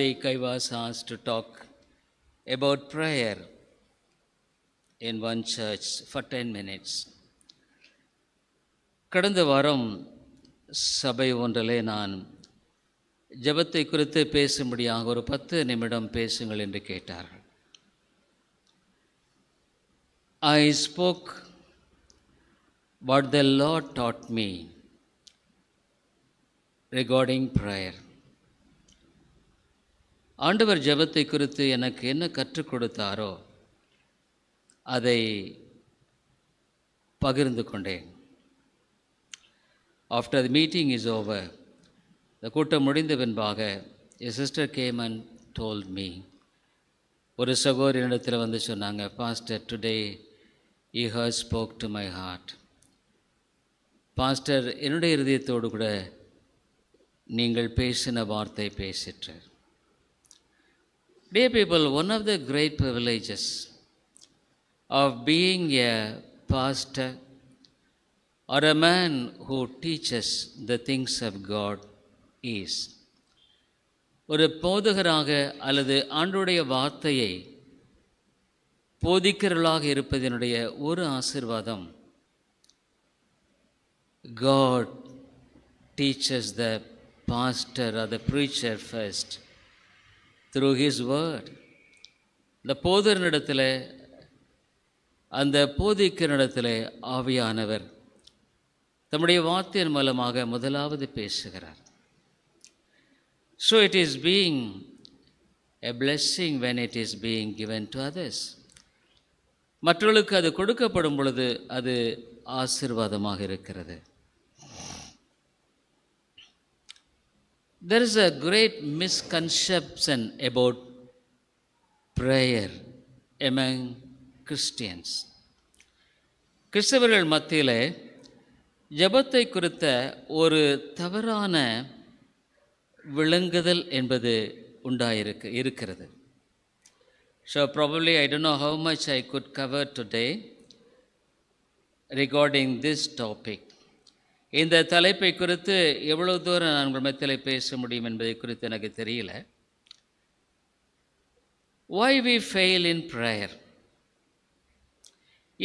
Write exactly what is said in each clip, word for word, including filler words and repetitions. week I was asked to talk about prayer in one church for ten minutes. கடந்த வாரம் சபை ஒன்றிலே நான் ஜெபத்தை குறித்து பேசும்படியாக ஒரு பத்து நிமிடம் பேசுங்கள் என்று கேட்டார்கள். I spoke what the Lord taught me regarding prayer. ஆண்டவர் ஜெபத்தை குறித்து எனக்கு என்ன கற்றுக் கொடுத்தாரோ அதை பகிர்ந்து கொண்டேன். After the meeting is over, the கூட்டம் முடிந்த பின்பாக a sister came and told me, ஒரு சகோதரியிடத்தில் வந்து சொன்னாங்க, Pastor, today he has spoke to my heart. Pastor, என்னுடைய இதயத்தோடு கூட நீங்கள் பேசின வார்த்தை பேசிற்று. Dear people, one of the great privileges of being a pastor or a man who teaches the things of God is ஒரு போதகராக அல்லது ஆண்டவருடைய வார்த்தையை போதிக்கிறவர்களாக இருப்பதனுடைய ஒரு ஆசீர்வாதம் God teaches the pastor or the preacher first through his word. இந்த போதகரிடத்தில் அந்த போதிக்கிறவரிடத்தில் ஆவியானவர் தம்முடைய வார்த்தையின் மூலமாக முதலாவது பேசுகிறார். So it is being a blessing when it is being given to others. மற்றவர்களுக்கு அது கொடுக்கப்படும் பொழுது அது ஆசீர்வாதமாக இருக்கிறது. There is a great misconception about prayer among Christians. கிறிஸ்தவர்கள் மத்தியிலே ஜபத்தை குறித்த ஒரு தவறான விளங்குதல் என்பது உண்டாயிருக்கு இருக்கிறது. So probably I don't know how much I could cover today regarding this topic. இந்த தலைப்பை குறித்து எவ்வளவு தூரம் நான் உங்கள் மத்தியில் பேச முடியும் என்பதை குறித்து எனக்கு தெரியல. Why we fail in prayer?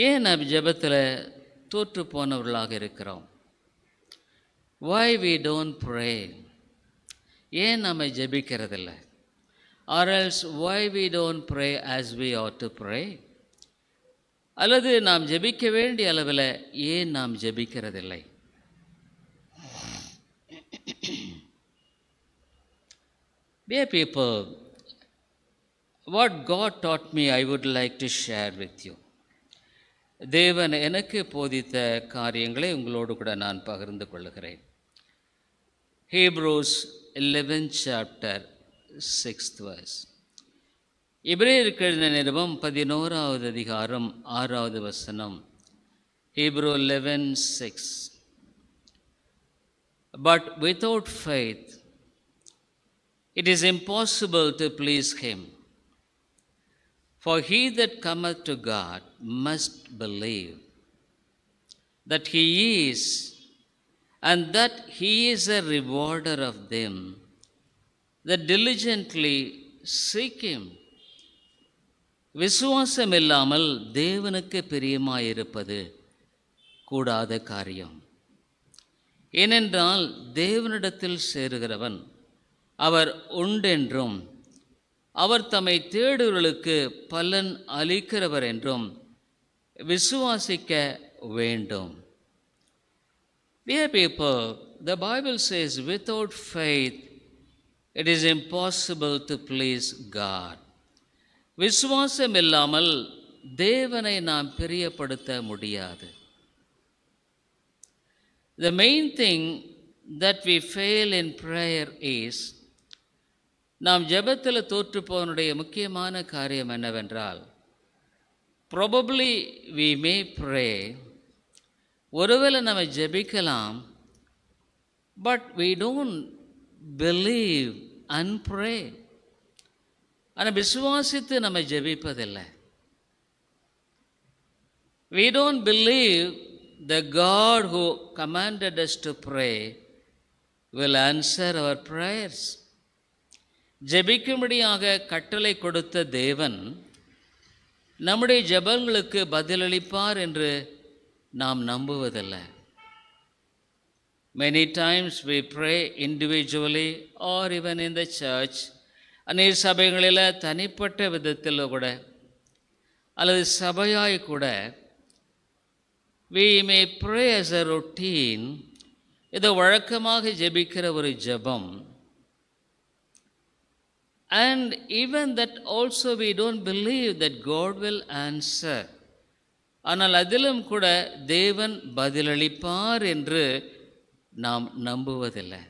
ஏன் நாம் ஜபத்தில் தோற்று போனவர்களாக இருக்கிறோம்? Why we don't pray? ஏன் நாம் ஜெபிக்கிறதில்ல? Or else why we don't pray as we ought to pray? அல்லது நாம் ஜெபிக்க வேண்டிய அளவில் ஏன் நாம் ஜெபிக்கிறதில்லை? Dear people, what God taught me I would like to share with you. தேவன் எனக்கு போதித்த காரியங்களை உங்களோடு கூட நான் பகிர்ந்து கொள்கிறேன். Hebrews eleven chapter sixth verse. எபிரேயருக்கு எழுதின நிருபம் பதினோராவது அதிகாரம் ஆறாவது வசனம். Hebrews eleven six. But without faith it is impossible to please him. For he that cometh to God must believe that he is, and that he is a rewarder of them that diligently seek him. விசுவாசம் இல்லாமல் தேவனுக்கு பிரியமாயிருப்பது கூடாத காரியம். ஏனென்றால் தேவனிடத்தில் சேருகிறவன் அவர் உண்டென்றும் அவர் தம்மை தேடுவர்களுக்கு பலன் அளிக்கிறவர் என்றும் விசுவாசிக்க வேண்டும். Dear people, the Bible says without faith it is impossible to please God. விசுவாசம் இல்லாமல் தேவனை நாம் பிரியப்படுத்த முடியாது. The main thing that we fail in prayer is, நாம் ஜெபத்தில் தோற்று போவனுடைய முக்கியமான காரியம் என்னவென்றால், probably we may pray, ஒருவேளை நாம் ஜெபிக்கலாம், but we don't believe and pray. ஆனால் விசுவாசித்து நாம் ஜெபிப்பதில்லை. We don't believe the God who commanded us to pray will answer our prayers. ஜெபிக்கும்படியாக கட்டளை கொடுத்த தேவன் நம்முடைய ஜெபங்களுக்கு பதிலளிப்பார் என்று நாம் நம்புவதில்லை. Many times we pray individually or even in the church, அநேக சபைகளில் தனிப்பட்ட விதத்தில் கூட அல்லது சபையாய் கூட we may pray as a routine, இது வழக்கமாக ஜெபிக்கிற ஒரு ஜெபம். And even that also we don't believe that God will answer. ஆனால் அதிலும் கூட தேவன் பதிலளிப்பார் என்று நாம் நம்புவதில்லை.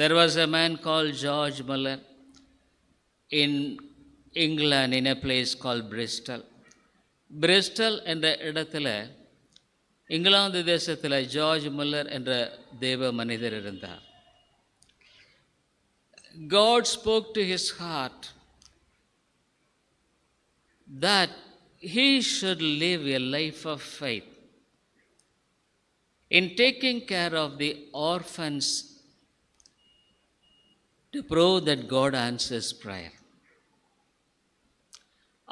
There was a man called George Muller in England in a place called Bristol. Bristol என்ற இடத்துல இங்கிலாந்து தேசத்தில் ஜார்ஜ் முல்லர் என்ற தேவ மனிதர் இருந்தார். God spoke to his heart that he should live a life of faith in taking care of the orphans to prove that God answers prayer.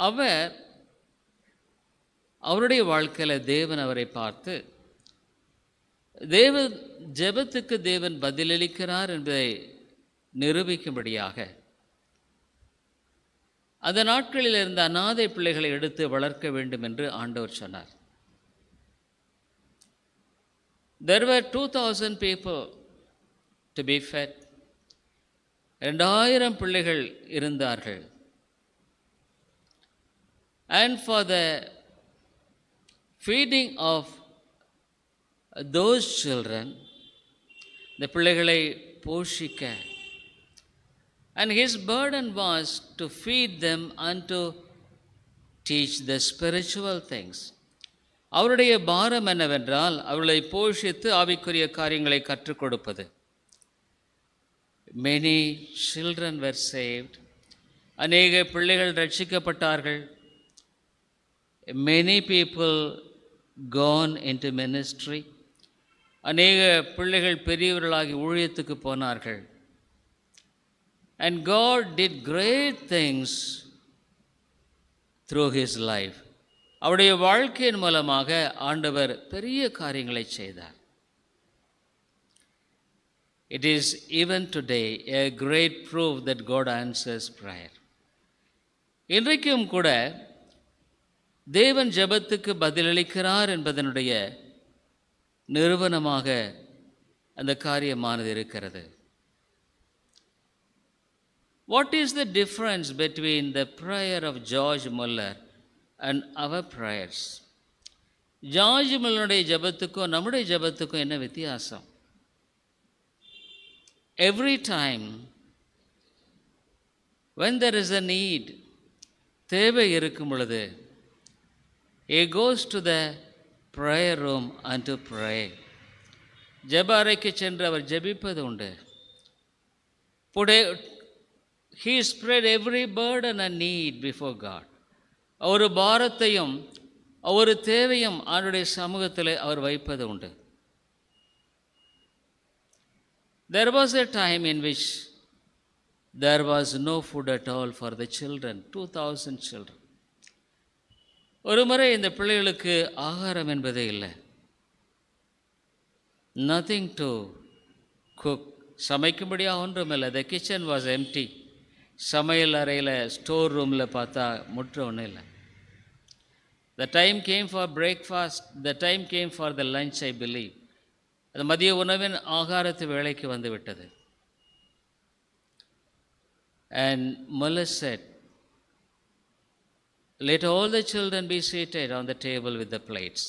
அவர் அவருடைய வாழ்க்கையில் தேவன் அவரை பார்த்து தேவ ஜெபத்துக்கு தேவன் பதிலளிக்கிறார் என்பதை நிரூபிக்கும்படியாக அந்த நாட்களில் இருந்த அநாதை பிள்ளைகளை எடுத்து வளர்க்க வேண்டும் என்று ஆண்டவர் சொன்னார். There were two thousand people to be fed. இரண்டாயிரம் பிள்ளைகள் இருந்தார்கள். And for the feeding of those children, the பிள்ளைகளை போஷிக்க, and his burden was to feed them and to teach the spiritual things. அவருடைய பாரம் என்னவென்றால் அவர்களை போஷித்து ஆவிக்குரிய காரியங்களை கற்றுக் கொடுப்பது. Many children were saved. அநேக பிள்ளைகள் ரட்சிக்கப்பட்டார்கள். Many people gone into ministry. அநேக பிள்ளைகள் பெரியவர்களாகி ஊழியத்துக்கு போனார்கள். And God did great things through his life. அவருடைய வாழ்க்கையின் மூலமாக ஆண்டவர் பெரிய காரியங்களை செய்தார். It is even today a great proof that God answers prayer. இன்றைக்கும் கூட தேவன் ஜெபத்துக்கு பதிலளிக்கிறார் என்பதனுடைய நிரூபணமாக அந்த காரியமானது இருக்கிறது. What is the difference between the prayer of George Muller and our prayers? George Muller's ஜெபத்துக்கும் நம்முடைய ஜெபத்துக்கும் என்ன வித்தியாசம்? Every time when there is a need, தேவை இருக்கும் பொழுது, he goes to the prayer room and to pray. ஜெப அறைக்கு சென்று அவர் ஜெபிப்பது உண்டு. புடே He spread every burden and need before God. ஒரு பாரத்தையும் ஒரு தேவையும் அவருடைய சமூகத்தில் அவர் வைப்பது உண்டு. There was a time in which there was no food at all for the children, two thousand children. ஒரு முறை இந்த பிள்ளைகளுக்கு ஆகாரம் என்பதே இல்லை. Nothing to cook. சமைக்கும்படியாக ஒன்றும் இல்லை. The kitchen was empty. சமையல் அறையில் ஸ்டோர் ரூமில் பார்த்தா முற்ற ஒன்றும் இல்லை. The time came for breakfast. The time came for the lunch, I believe. அது மதிய உணவின் ஆகாரத்து வேலைக்கு வந்து விட்டது. And Muller said, let all the children be seated on the table with the plates.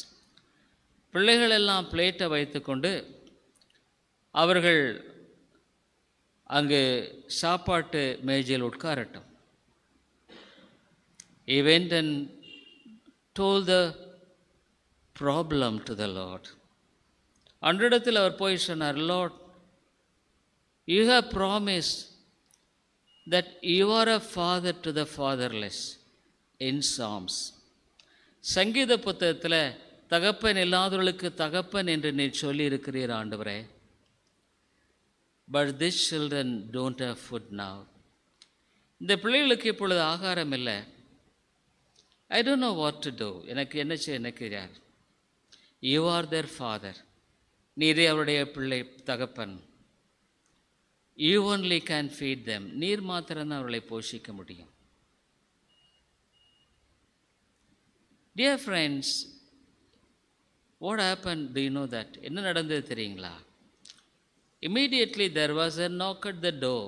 பிள்ளைகள் எல்லாம் பிளேட்டை வைத்துக்கொண்டு அவர்கள் அங்கு சாப்பாட்டு மேஜையில் உட்காரட்டும். He went and told the problem to the Lord. அன்றிடத்தில் அவர் போய் சொன்னார், Lord, you have promised that you are a father to the fatherless in Psalms. சங்கீத புத்தகத்தில் தகப்பன் இல்லாதவர்களுக்கு தகப்பன் என்று நீ சொல்லி இருக்கிறீர் ஆண்டவரே. But these children don't have food now. இந்த பிள்ளைகளுக்கு இப்பொழுது ஆகாரம் இல்லை. I don't know what to do. எனக்கு என்ன செய்ய எனக்கு யார்? You are their father. நீரே அவருடைய பிள்ளை தகப்பன். You only can feed them. நீர் மாத்திரம் அவர்களை போஷிக்க முடியும். Dear friends, what happened? Do you know that? என்ன நடந்தது தெரியுங்களா? Immediately there was a knock at the door.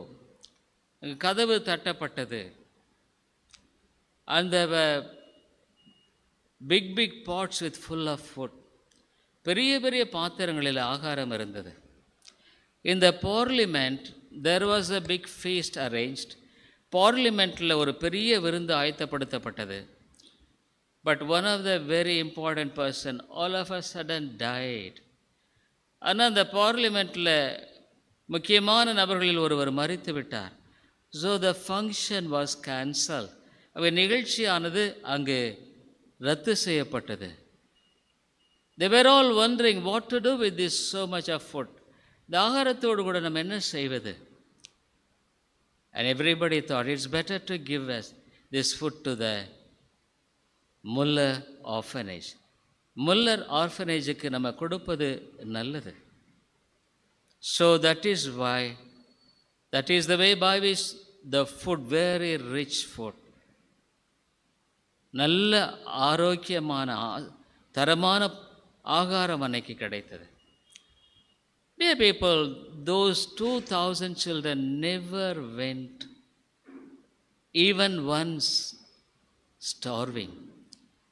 கதவு தட்டப்பட்டது. And there were big, big pots with full of food. பெரிய பெரிய பாத்திரங்களில் ஆகாரம் இருந்தது. In the parliament, there was a big feast arranged. Parliamentல ஒரு பெரிய விருந்து ஆயத்தப்படுத்தப்பட்டது. But one of the very important person all of a sudden died. ஆனால் அந்த பார்லிமெண்ட்டில் முக்கியமான நபர்களில் ஒருவர் மறித்து விட்டார். So the function was cancelled. அவை நிகழ்ச்சியானது அங்கு ரத்து செய்யப்பட்டது. They were all wondering what to do with this so much of food. இந்த ஆகாரத்தோடு கூட நம்ம என்ன செய்வது? And everybody thought it's better to give us this food to the Muller orphanage. Muller orphanageக்கு நம்ம கொடுப்பது நல்லது. So that is why, that is the way by which the food, very rich food, நல்ல ஆரோக்கியமான தரமான ஆகாரம் அன்னைக்கு கிடைத்தது. Dear people, those two thousand children never went even once starving.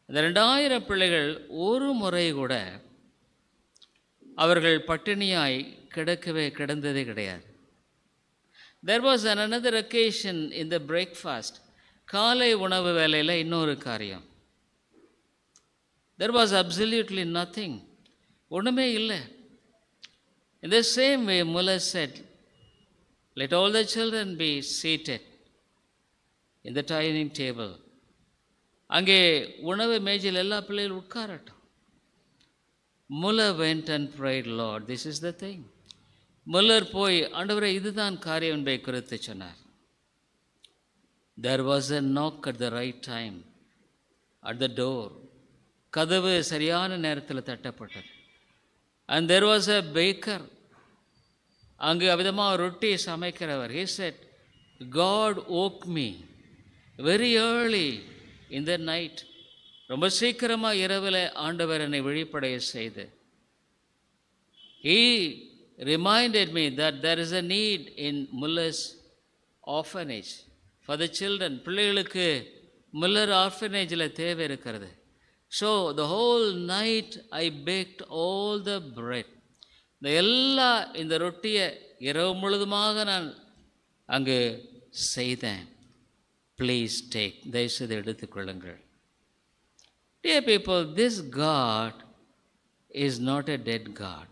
அந்த ரெண்டாயிரம் பிள்ளைகள் ஒரு முறை கூட அவர்கள் பட்டினியாய் கிடக்கவே கிடந்ததே கிடையாது. There was another occasion in the breakfast. காலை உணவு வேலையில் இன்னொரு காரியம். There was absolutely nothing. ஒன்றுமே இல்லை. In the same way, Muller said, let all the children be seated in the dining table. அங்கே உணவு மேஜில் எல்லா பிள்ளைகளும் உட்காரட்டும். Muller went and prayed, Lord, this is the thing. Muller போய் ஆண்டவரே இதுதான் காரியம் என்பதை குறித்து சொன்னார். There was a knock at the right time at the door. கதவு சரியான நேரத்தில் தட்டப்பட்டது. And there was a baker. அங்கு அவிதமாக ரொட்டி சமைக்கிறவர். He said, God woke me very early in the night. ரொம்ப சீக்கிரமாக இரவில் ஆண்டவர் என்னை விழிப்படைய செய்து. He reminded me that there is a need in Muller's orphanage. For the children, பிள்ளைகளுக்கு முல்லர் ஆர்ஃபனேஜில் தேவை இருக்கிறது. So the whole night I baked all the bread. இந்த எல்லா இந்த ரொட்டியை இரவு முழுதுமாக நான் அங்கு செய்தேன். Please take, தயவுசெய்து எடுத்துக்கொள்ளுங்கள். Dear people, this God is not a dead God.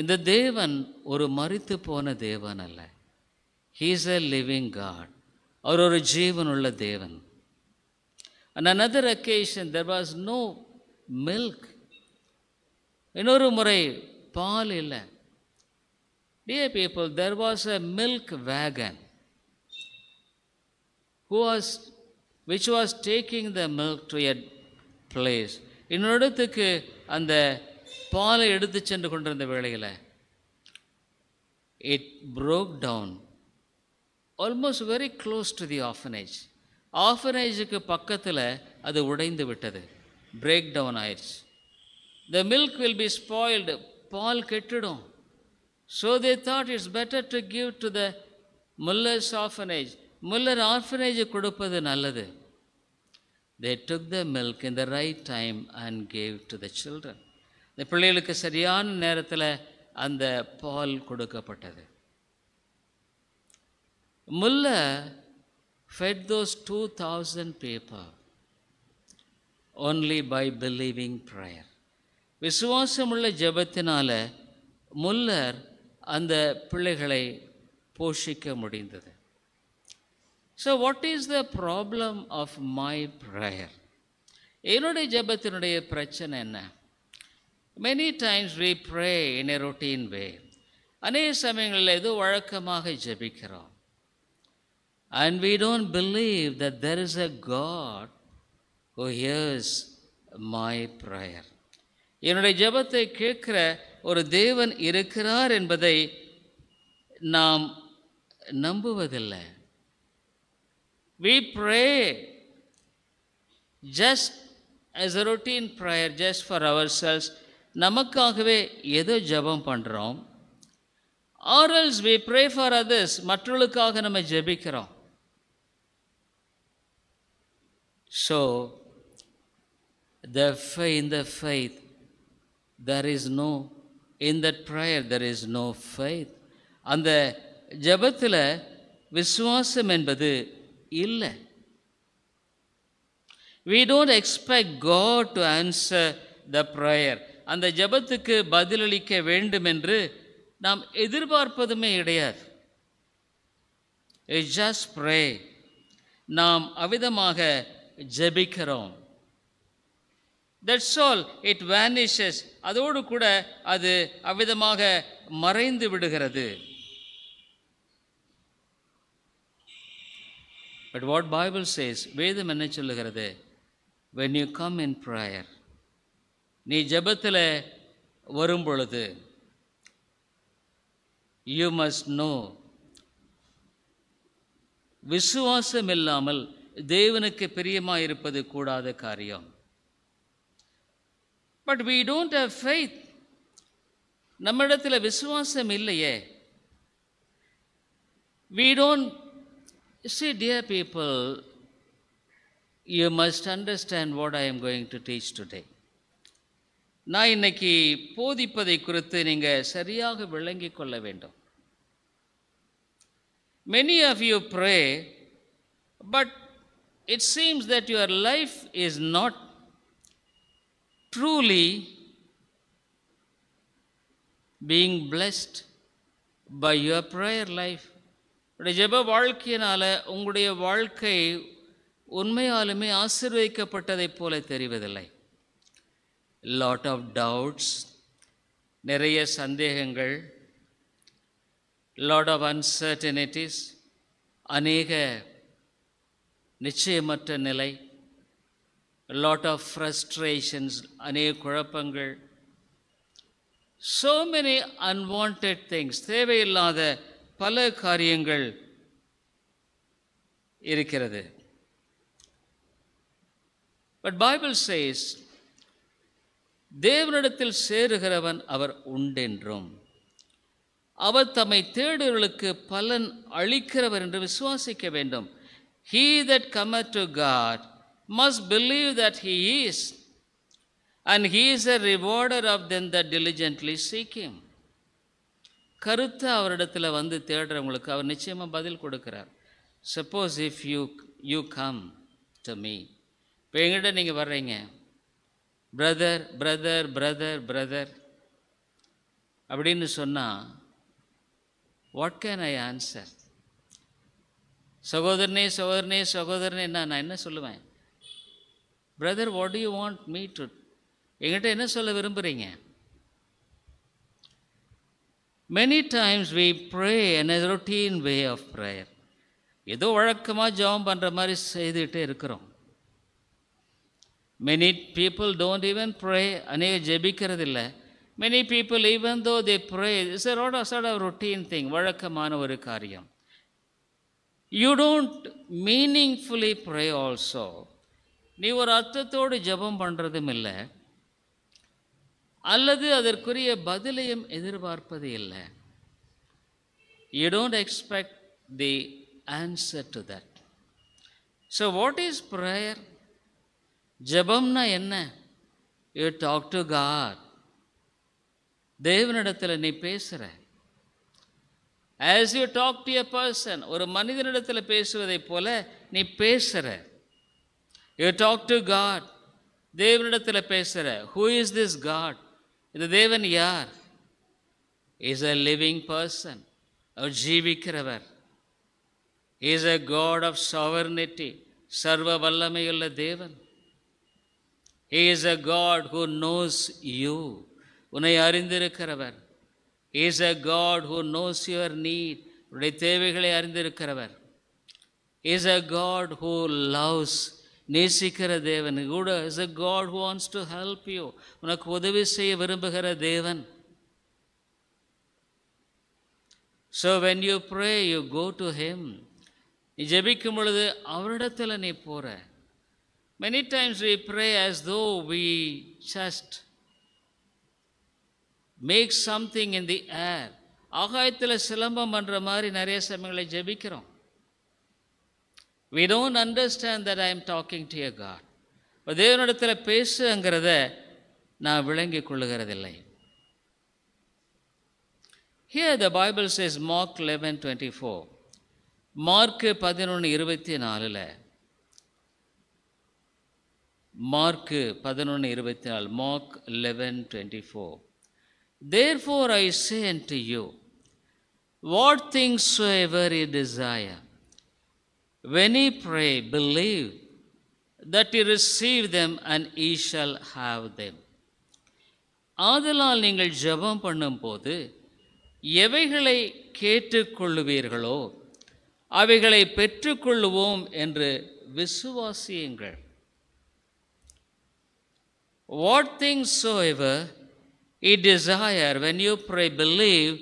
இந்த தேவன் ஒரு மரித்து போன தேவன் அல்ல. He is a living God. அவர் ஒரு ஜீவனுள்ள தேவன். On another occasion, there was no milk. இன்னொரு முறை பால் இல்லை. Dear people, there was a milk wagon who was, which was taking the milk to a place. இன்னொரு இடத்துக்கு அந்த பாலை எடுத்து சென்று கொண்டிருந்த வேளையில் it broke down. Almost very close to the orphanage. Orphanageக்கு பக்கத்தில் அது உடைந்து விட்டது. Break down ஆயிடுச்சு. The milk will be spoiled. Ball கெட்டுடும். So they thought it's better to give to the Muller's orphanage. Muller orphanage கொடுப்பது நல்லது. They took the milk in the right time and gave to the children. இந்த பிள்ளைகளுக்கு சரியான நேரத்தில் அந்த பால் கொடுக்கப்பட்டது. Muller fed those two thousand people only by believing prayer. விசுவாசமுள்ள ஜெபத்தினால முல்லர் அந்த பிள்ளைகளை போஷிக்க முடிந்தது. So what is the problem of my prayer? என்னுடைய ஜெபத்தினுடைய பிரச்சனை என்ன? Many times we pray in a routine way. அநேக சமயங்களில் ஏதோ வழக்கமாக ஜெபிக்கிறோம். And we don't believe that there is a God who hears my prayer. என்னுடைய ஜெபத்தை கேட்கிற ஒரு தேவன் இருக்கிறார் என்பதை நாம் நம்புவதில்லை. We pray just as a routine prayer, just for ourselves. நமக்காகவே ஏதோ ஜெபம் பண்ணுறோம். Or else we pray for others. மற்றவர்களுக்காக நம்ம ஜெபிக்கிறோம். So the faith, in the faith there is no, in that prayer there is no faith. அந்த ஜெபத்தில் விசுவாசம் என்பது இல்லை. We don't expect God to answer the prayer. அந்த ஜெபத்துக்கு பதிலளிக்க வேண்டும் என்று நாம் எதிர்பார்ப்பதுமே கிடையாது. It's just pray. நாம் அவிதமாக ஜெபிக்கிறோம். That's all. It vanishes. அதோடு கூட அது அவிதமாக மறைந்து விடுகிறது. But what Bible says, வேதம் என்ன சொல்லுகிறது? When you come in prayer, நீ ஜெபத்தில் வரும் பொழுது, you must know, விசுவாசம் இல்லாமல் தேவனுக்கு பிரியமாக இருப்பது கூடாத காரியம். But we don't have faith. நம்மிடத்தில் விசுவாசம் இல்லையே. We don't see, dear people, you must understand what I am going to teach today. நான் இன்னைக்கு போதிப்பதை குறித்து நீங்கள் சரியாக விளங்கிக் கொள்ள வேண்டும். Many of you pray, but it seems that your life is not truly being blessed by your prayer life. உங்களுடைய ஜெப வாழ்க்கையினால உங்களுடைய வாழ்க்கை உண்மையாலுமே ஆசீர்வதிக்கப்பட்டதைப் போல தெரிவதில்லை. Lot of doubts, நிறைய சந்தேகங்கள், lot of uncertainties, அநேக நிச்சயமற்ற நிலை, lot of frustrations, அநேக குழப்பங்கள், so many unwanted things, தேவையில்லாத பல காரியங்கள் இருக்கிறது. But Bible says, தேவனிடத்தில் சேருகிறவன் அவர் உண்டென்றும் அவர் தம்மை தேடுவர்களுக்கு பலன் அளிக்கிறவர் என்று விசுவாசிக்க வேண்டும். He that cometh to God must believe that he is, and he is a rewarder of them that diligently seek him. கருத்து அவரிடத்தில் வந்து தேடுறவங்களுக்கு அவர் நிச்சயமாக பதில் கொடுக்கிறார். Suppose if you you come to me, இப்போ எங்கிட்ட நீங்கள் வர்றீங்க, பிரதர் பிரதர் பிரதர் பிரதர் அப்படின்னு சொன்னால், what can I answer? சகோதரனே சகோதரனே சகோதரனே நான் நான் என்ன சொல்லுவேன்? Brother what do you want me to, எங்கிட்ட என்ன சொல்ல விரும்புகிறீங்க? Many times we pray in a routine way of prayer. ஏதோ வழக்கமாக ஜெபம் பண்ணுற மாதிரி செய்துகிட்டே இருக்கிறோம். Many people don't even pray. அநேக ஜெபிக்கிறதில்லை. Many people, even though they pray, it's a lot of sort of routine thing, வழக்கமான ஒரு காரியம். You don't meaningfully pray also. நீ ஒரு அர்த்தத்தோடு ஜெபம் பண்ணுறதும் இல்லை, அல்லது அதற்குரிய பதிலையும் எதிர்பார்ப்பது இல்லை. You don't expect the answer to that. So what is prayer? ஜெபம்னா என்ன? You talk to God. தேவனிடத்தில் நீ பேசுற. As you talk to a person, ஒரு மனிதனிடத்தில் பேசுவதைப் போல நீ பேசுற. You talk to God. தேவனிடத்தில் பேசுற. Who is this God? இந்த தேவன் யார்? Is a living person. Our ஜீவிக்கிறவர். Is a God of sovereignty. சர்வ வல்லமையுள்ள தேவன். He is a God who knows you. உன்னை அறிந்திருக்கிறவர். is a God who knows your need. Is a God who loves. Nesikara Devan. Guda is a God who wants to help you. Unak udavi seiya virumbugara Devan. So when you pray, you go to Him. Many times we pray as though we just make something in the air. We don't understand that I am talking to a God. But Devanadathala Pesangarada Na Vilangi Kulagaradilai. Here the Bible says Mark eleven twenty-four. Mark eleven twenty-four. Mark eleven twenty-four. Mark eleven twenty-four. Therefore I say unto you, what things soever ye desire, when ye pray, believe that ye receive them and ye shall have them. ஆதலால் நீங்கள் ஜெபம் பண்ணும்போது எவைகளை கேட்டுக்கொள்ளுவீர்களோ அவைகளை பெற்றுக்கொள்வோம் என்று விசுவாசியுங்கள். What things soever ye desire, when you pray, believe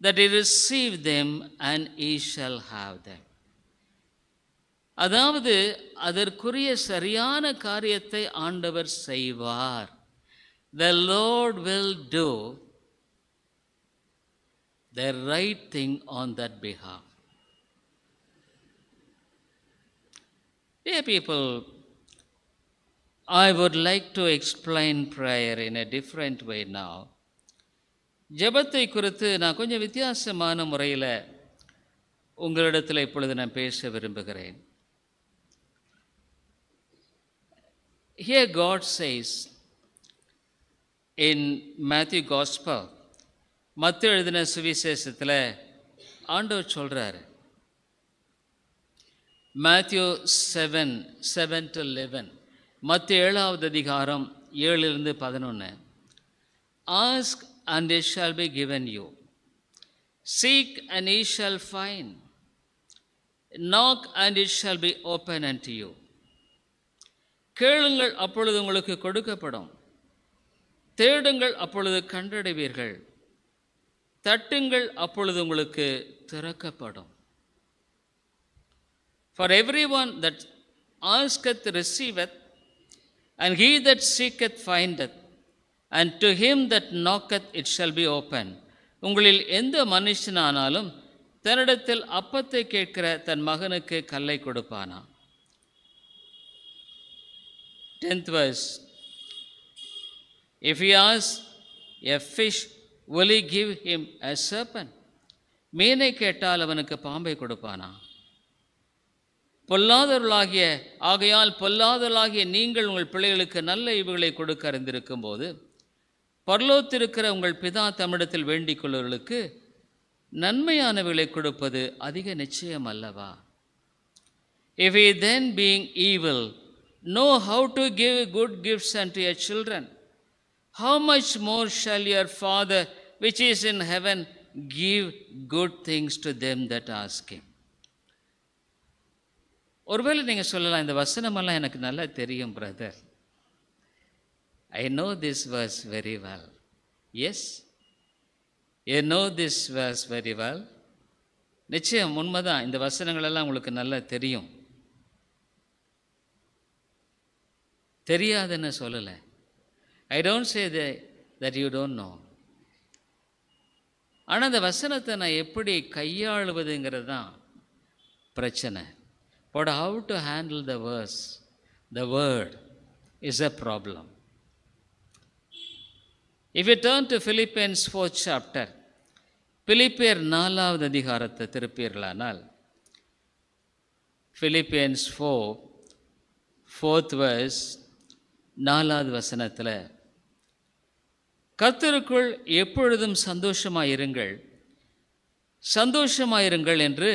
that ye receive them and ye shall have them. அதாவது அதற்குரிய சரியான காரியத்தை ஆண்டவர் செய்வார். The Lord will do the right thing on that behalf. Dear people, I would like to explain prayer in a different way now. ஜெபத்தை குறித்து நான் கொஞ்சம் வித்தியாசமான முறையில் உங்களிடத்தில் இப்பொழுது நான் பேச விரும்புகிறேன். Here God says in Matthew Gospel, Matthew எழுதின சுவிசேஷத்தில் ஆண்டவர் சொல்றாரு. Matthew seven seven to eleven. மத்தேயு ஏழாவது அதிகாரம் ஏழிலிருந்து பதினொன்று. Ask and it shall be given you. Seek and ye shall find. Knock and it shall be opened unto you. கேளுங்கள் அப்பொழுது உங்களுக்கு கொடுக்கப்படும், தேடுங்கள் அப்பொழுது கண்டடைவீர்கள், தட்டுங்கள் அப்பொழுது உங்களுக்கு திறக்கப்படும். For everyone that asketh receiveth, and he that seeketh findeth, and to him that knocketh it shall be open. உங்களில் எந்த மனுஷனானாலும் தன்னிடத்தில் அப்பத்தை கேட்கிற தன் மகனுக்கு கல்லை கொடுப்பானா? tenth verse. If he asks a fish, will he give him a serpent? மீனை கேட்டால் அவனுக்கு பாம்பை கொடுப்பானா? பொல்லாதவர்களாகிய ஆகையால் பொல்லாதவர்களாகிய நீங்கள் உங்கள் பிள்ளைகளுக்கு நல்ல ஈவுகளை கொடுக்க அறிந்திருக்கும் போது பரலோகத்திலிருக்கிற உங்கள் பிதா தம்மிடத்தில் வேண்டிக் கொள்வர்களுக்கு நன்மையானவைகளை கொடுப்பது அதிக நிச்சயம் அல்லவா? If he then being evil know how to give good gifts unto your children, how much more shall your Father which is in heaven give good things to them that ask Him? ஒருவேளை நீங்கள் சொல்லலாம், இந்த வசனமெல்லாம் எனக்கு நல்லா தெரியும் brother. I know this verse very well. Yes, I know this verse very well. நிச்சயம் உண்மைதான், இந்த வசனங்கள் எல்லாம் உங்களுக்கு நல்லா தெரியும். தெரியாதுன்னு சொல்லலை. I don't say that you don't know. ஆனால் அந்த வசனத்தை நான் எப்படி கையாளுவதுங்கிறது தான் பிரச்சனை. But how to handle the verse, the word is a problem. If you turn to Philippians fourth chapter, பிலிப்பியர் நாலாவது அதிகாரத்தை திருப்பீர்களானால், பிலிப்பியன்ஸ் ஃபோர் ஃபோர்த் வேர்ஸ் நாலாவது வசனத்தில், கர்த்தருக்குள் எப்பொழுதும் சந்தோஷமாயிருங்கள், சந்தோஷமாயிருங்கள் என்று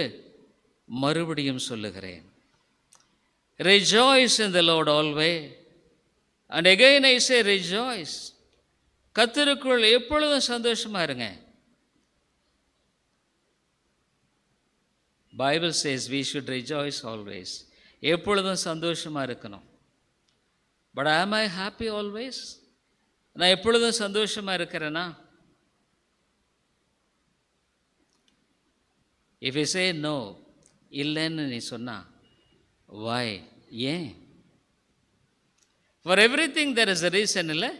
மறுபடியும் சொல்லுகிறேன். Rejoice in the Lord always, and again I say rejoice. கர்த்தருக்குள் எப்பொழுதும் சந்தோஷமாயிருங்க, Bible says we should rejoice always. எப்பொழுதும் சந்தோஷமா இருக்கணும். But am I happy always? நான் எப்பொழுதும் சந்தோஷமா இருக்கிறேனா? If you say no, இல்லைன்னு நீ சொன்னா, why? ஏன்? For everything there is a reason, இல்லை?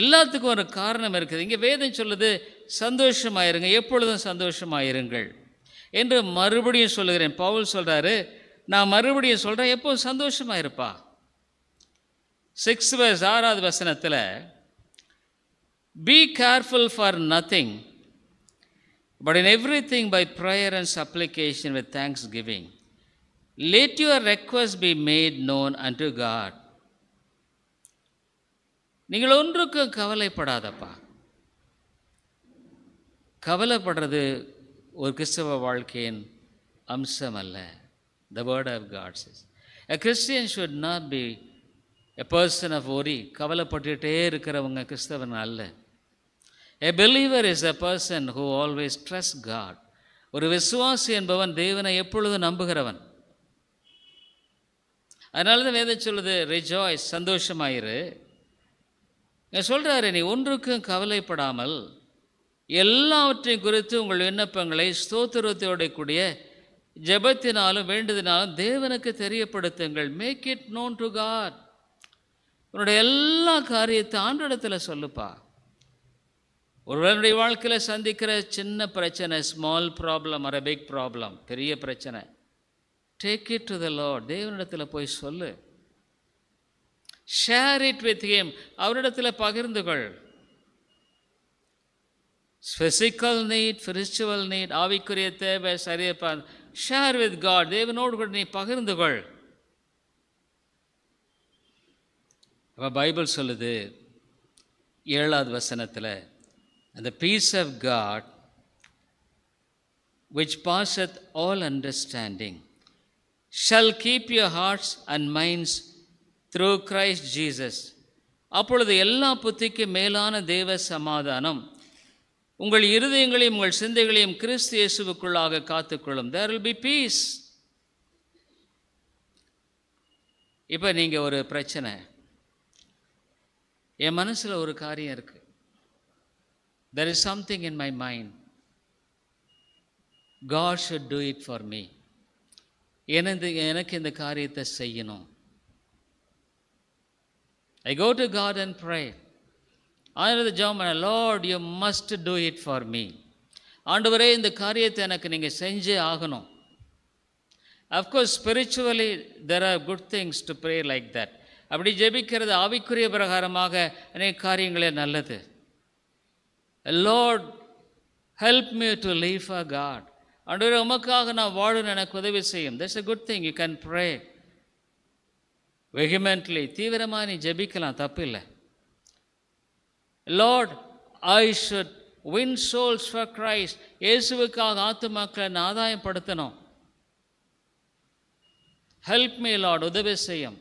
எல்லாத்துக்கும் ஒரு காரணம் இருக்குது. இங்கே வேதம் சொல்லுது சந்தோஷமாயிருங்க, எப்பொழுதும் சந்தோஷமாயிருங்கள் என்று மறுபடியும் சொல்லுகிறேன். பவுல் சொல்றாரு, நான் மறுபடியும் சொல்றேன், எப்போதும் சந்தோஷமாயிருப்பா. சிக்ஸ் verse ஆறாவது வசனத்தில், be careful for nothing, but in everything by prayer and supplication with thanksgiving. Let your request be made known unto God. நீங்கள் ஒன்றுக்கு கவலைப்படாதப்பா. கவலைப்படுறது ஒரு கிறிஸ்தவ வாழ்க்கையின் அம்சம் அல்ல. The word of God says a Christian should not be a person of worry. கவலைப்பட்டுட்டே இருக்கிறவங்க கிறிஸ்தவன் அல்ல. A believer is a person who always trusts God. ஒரு விசுவாசி என்பவன் தேவனை எப்பொழுதும் நம்புகிறவன். அதனால தான் வேதம் சொல்லுது rejoice, சந்தோஷமாயிரு. நான் சொல்கிறாரு, நீ ஒன்றுக்கும் கவலைப்படாமல் எல்லாவற்றையும் குறித்து உங்கள் விண்ணப்பங்களை ஸ்தோத்திரத்தோட கூடிய ஜெபத்தினாலும் வேண்டுதனாலும் தேவனுக்கு தெரியப்படுத்துங்கள். Make it known to God. உன்னுடைய எல்லா காரியத்தை ஆண்டவரிடத்தில் சொல்லுப்பா. ஒருவனுடைய வாழ்க்கையில் சந்திக்கிற சின்ன பிரச்சனை, small problem or a big problem, பெரிய பிரச்சனை, take it to the Lord. தேவனிடத்தில் போய் சொல்லு. Share it with him. அவரிடத்தில் பகிர்ந்துகொள். ஃபிசிக்கல் நீட், ஸ்பிரிச்சுவல் நீட், ஆவிக்குரிய தேவை, சரியப்பா ஷேர் வித் காட். தேவனோடு கூட நீ பகிர்ந்துகொள். அப்போ பைபிள் சொல்லுது ஏழாவது வசனத்தில், அந்த peace of God which passeth all understanding shall keep your hearts and minds through Christ Jesus. அப்பொழுது எல்லா புத்திக்கு மேலான தேவ சமாதானம் உங்கள் இருதயங்களையும் உங்கள் சிந்தைகளையும் கிறிஸ்து இயேசுவுக்குள்ளாக காத்துக்கொள்ளும். There will be peace. இப்போ நீங்கள் ஒரு பிரச்சனை, என் மனசில் ஒரு காரியம் இருக்குது, there is something in my mind, God should do it for me. எனக்கு எனக்கு இந்த காரியத்தை செய்யணும். I go to God and pray. Under the job, my Lord, you must do it for me. ஆண்டவரே, இந்த காரியத்தை எனக்கு நீங்கள் செஞ்சே ஆகணும். Of course, spiritually, there are good things to pray like that. அப்படி ஜெபிக்கிறது ஆவிக்குரிய பிரகாரமாக அநேக காரியங்களே நல்லது. Lord, help me to live for God. ஆண்டவரே, உமக்காக நான் வாழணும், எனக்கு உதவி செய்யும். That's a good thing. You can pray. வெஹிமெண்ட்லி, தீவிரமாக நீ ஜெபிக்கலாம், தப்பில்லை. Lord, I should win souls for Christ. இயேசுவுக்காக ஆத்துமாக்களை நான் ஆதாயப்படுத்தணும். ஹெல்ப் மீ லார்ட், உதவி செய்யும்.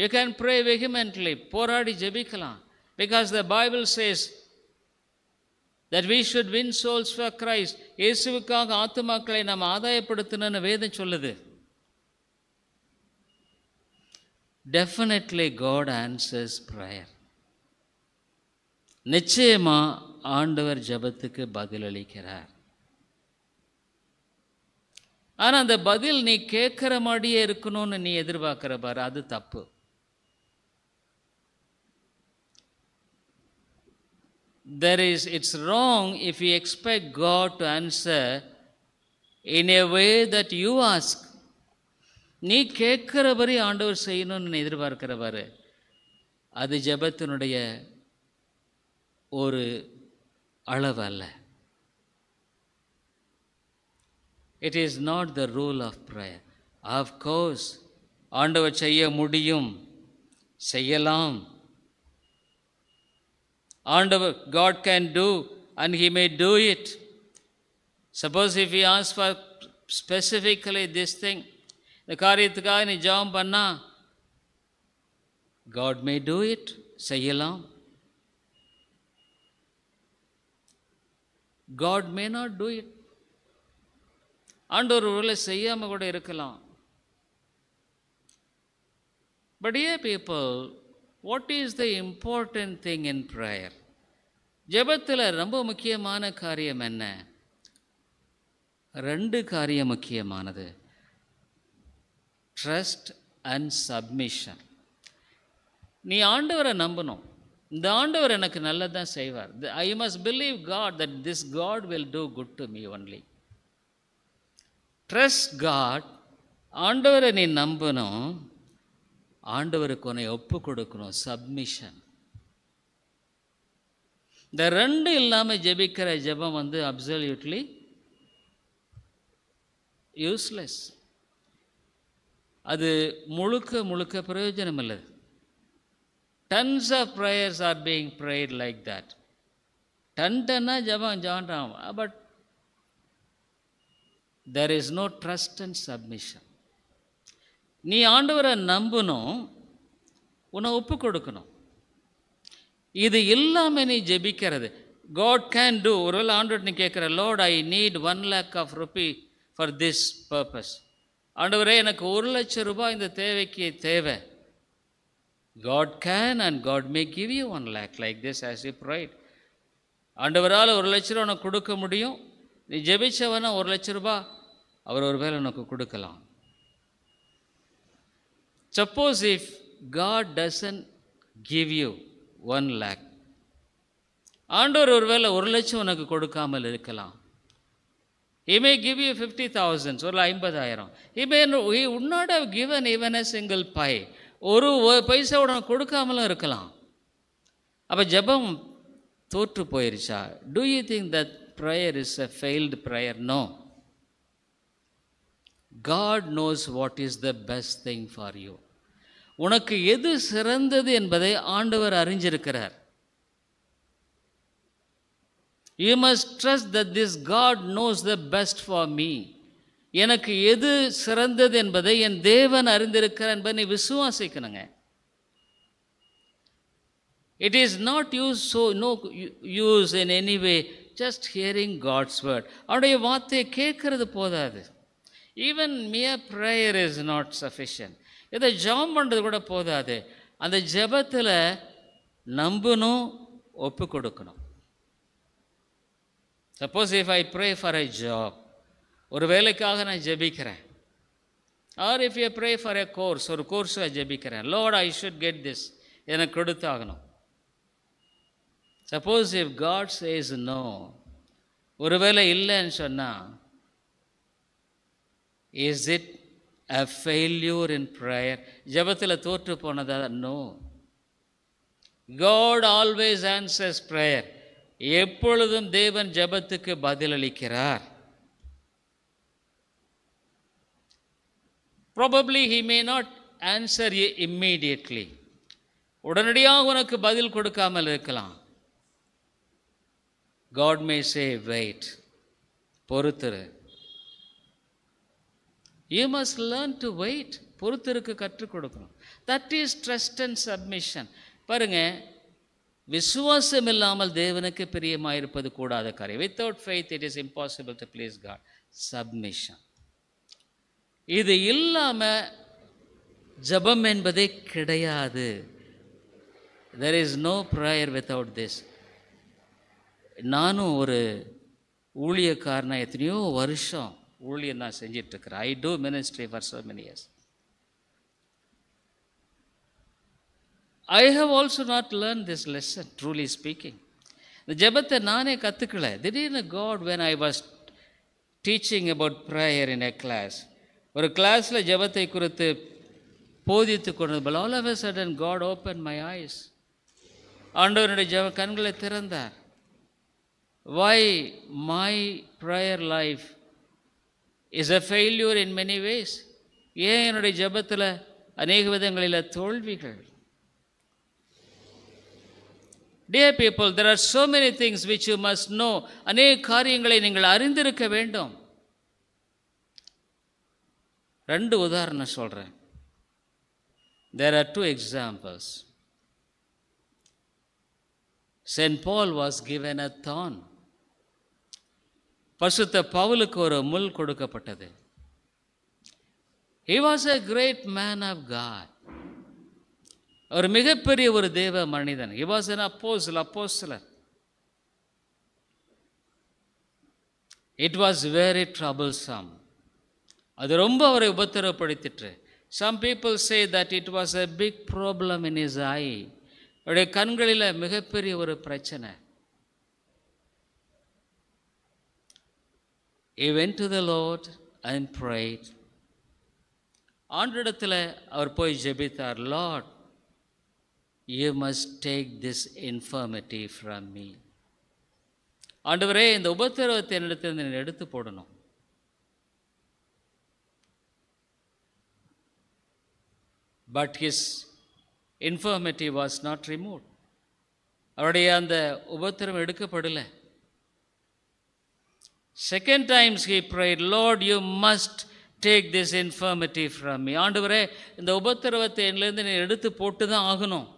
You can pray vehemently. போராடி ஜெபிக்கலாம். Because the Bible says that we should win souls for Christ. இயேசுவுக்காக ஆத்துமாக்களை நாம் ஆதாயப்படுத்தணும்னு வேதம் சொல்லுது. Definitely God answers prayer. நிச்சயமா ஆண்டவர் ஜெபத்துக்கு பதிலளிக்கிறார். ஆனால் அந்த பதில் நீ கேட்குற மாதிரியே இருக்கணும்னு நீ எதிர்பார்க்கிற பாரு, அது தப்பு. There is, it's wrong if you expect God to answer in a way that you ask. நீ கேட்கிறபடி ஆண்டவர் செய்யணும்னு எதிர்பார்க்கிறவர், அது ஜெபத்தினுடைய ஒரு அளவு அல்ல. It is not the rule of prayer. Of course ஆண்டவர் செய்ய முடியும், செய்யலாம். ஆண்டவர் God can do and he may do it. Suppose if you ask for specifically this thing, இந்த காரியத்துக்காக நீ ஜெபம் பண்ணா, காட் மே டூ இட், செய்யலாம். God may not do it. ஆண்டவர் ஒருவேளை செய்யாமல் கூட இருக்கலாம். But here people, what is the important thing in prayer? ஜெபத்தில் ரொம்ப முக்கியமான காரியம் என்ன? ரெண்டு காரியம் முக்கியமானது, ட்ரஸ்ட் அண்ட் சப்மிஷன். நீ ஆண்டவரை நம்பணும், இந்த ஆண்டவர் எனக்கு நல்லதான் செய்வார். I must believe God that this God will do good to me only. Trust God, ஆண்டவரை நீ நம்பணும், ஆண்டவருக்கு உன்னை ஒப்பு கொடுக்கணும், சப்மிஷன். இந்த ரெண்டு இல்லாமல் ஜெபிக்கிற ஜெபம் வந்து அப்சல்யூட்லி யூஸ்லெஸ். அது முழுக்க முழுக்க பிரயோஜனம் இல்லை. Tons of prayers are being prayed like that. Ton tonna jabam jaanram, but there is no trust and submission. நீ ஆண்டவரை நம்பணும், உன்னை ஒப்பு கொடுக்கணும். இது இல்லாமல் நீ ஜெபிக்கிறது. God can do. ஒருவேளை ஆண்டவர் நீ கேட்குற, Lord, I need one lakh of rupee for this purpose. ஆண்டவரே எனக்கு ஒரு லட்சம் ரூபாய் இந்த தேவைக்கு தேவை. God can and God may give you one lakh like this as you prayed. ஆண்டவரால் ஒரு லட்ச ரூபா உனக்கு கொடுக்க முடியும், நீ ஜெபிச்சவனா ஒரு லட்ச ரூபா அவர் ஒருவேளை உனக்கு கொடுக்கலாம். Suppose if God doesn't give you one lakh, ஆண்டவர் ஒருவேளை ஒரு லட்சம் உனக்கு கொடுக்காமல் இருக்கலாம். He may give you fifty thousand, ஒரு ஐம்பதாயிரம். He may, he would not have given even a single pie. ஒரு பைசா உடனே கொடுக்காமலும் இருக்கலாம். அப்போ ஜபம் தோற்று போயிருச்சா? Do you think that prayer is a failed prayer? No. God knows what is the best thing for you. உனக்கு எது சிறந்தது என்பதை ஆண்டவர் அறிஞ்சிருக்கிறார். You must trust that this God knows the best for me. எனக்கு எது சிறந்தது என்பதை என் தேவன் அறிந்திருக்கிறார் என்பதை நீ விசுவாசிக்கணுங்க. It is not use so no use in any way just hearing God's word. அவருடைய வார்த்தையை கேட்கறது போதாது. Even மியர் prayer is not sufficient. இதை ஜெபம் பண்ணுறது கூட போதாது. அந்த ஜெபத்தில் நம்பணும், ஒப்பு கொடுக்கணும். Suppose if I pray for a job, ஒரு வேலைக்காக நான் ஜெபிக்கிறேன். Or if you pray for a course, ஒரு கோர்ஸை ஜெபிக்கிறேன். Lord I should get this, எனக்கு கொடுத்தாகணும். Suppose if God says no, ஒரு வேளை இல்லைன்னு சொன்னால், is it a failure in prayer? ஜெபத்தில் தோற்று போனதா? No. God always answers prayer. எப்பொழுதும் தேவன் ஜெபத்துக்கு பதிலளிக்கிறார். Probably he may not answer you immediately. உடனடியாக உனக்கு பதில் கொடுக்காமல் இருக்கலாம். God may say, wait, பொறுத்திரு. You must learn to wait. பொறுத்திருக்கு கற்றுக் கொடுக்கணும். That is trust and submission. பாருங்க, விசுவாசம் இல்லாமல் தேவனுக்கு பிரியமாயிருப்பது கூடாத காரியம். Without faith it is impossible to please God. Submission. இது இல்லாமல் ஜபம் என்பதே கிடையாது. There is no prayer without this. நானும் ஒரு ஊழியக்காரனா எத்தனையோ வருஷம் ஊழியம் நான் செஞ்சிட்ருக்கிறேன். I do ministry for so many years. I have also not learned this lesson, truly speaking. இந்த ஜபத்தை நானே கற்றுக்கலை. திடீர்னு God, when I was teaching about prayer in a class, ஒரு கிளாஸில் ஜபத்தை குறித்து போதித்து கொண்டது போல், all of a sudden God opened my eyes. ஆண்டவருடைய ஜப கண்களை திறந்தார். Why my prayer life is a failure in many ways. ஏன் என்னுடைய ஜபத்தில் அநேக விதங்களில் தோல்விகள்? Dear people, there are so many things which you must know. அநேக காரியங்களை நீங்கள் அறிந்திருக்க வேண்டும். ரெண்டு உதாரணம் சொல்கிறேன். There are two examples. Saint Paul was given a thorn. பரிசுத்த பவுலுக்கு ஒரு முள் கொடுக்கப்பட்டது. He was a great man of God. ஒரு மிகப்பெரிய ஒரு தேவ மனிதன். He was an apostle, apostle. It was very troublesome. அது ரொம்ப அவரை உபத்திரப்படுத்திற்று. Some people say that it was a big problem in his eye. அவருடைய கண்களில் மிகப்பெரிய ஒரு பிரச்சனை. He went to the Lord and prayed. ஆண்டவரிடத்தில் அவர் போய் ஜெபித்தார். Lord, you must take this infirmity from me. ஆண்டவரே, இந்த உபத்திரவத்தை என்னிடத்திலிருந்து நீ எடுத்து போடணும். But his infirmity was not removed. அவருடைய அந்த உபத்திரம் எடுக்கப்படலை. Second times he prayed, Lord, you must take this infirmity from me. ஆண்டவரே, இந்த உபத்திரவத்தை என்னிலிருந்து நீ எடுத்து போட்டு தான் ஆகணும்.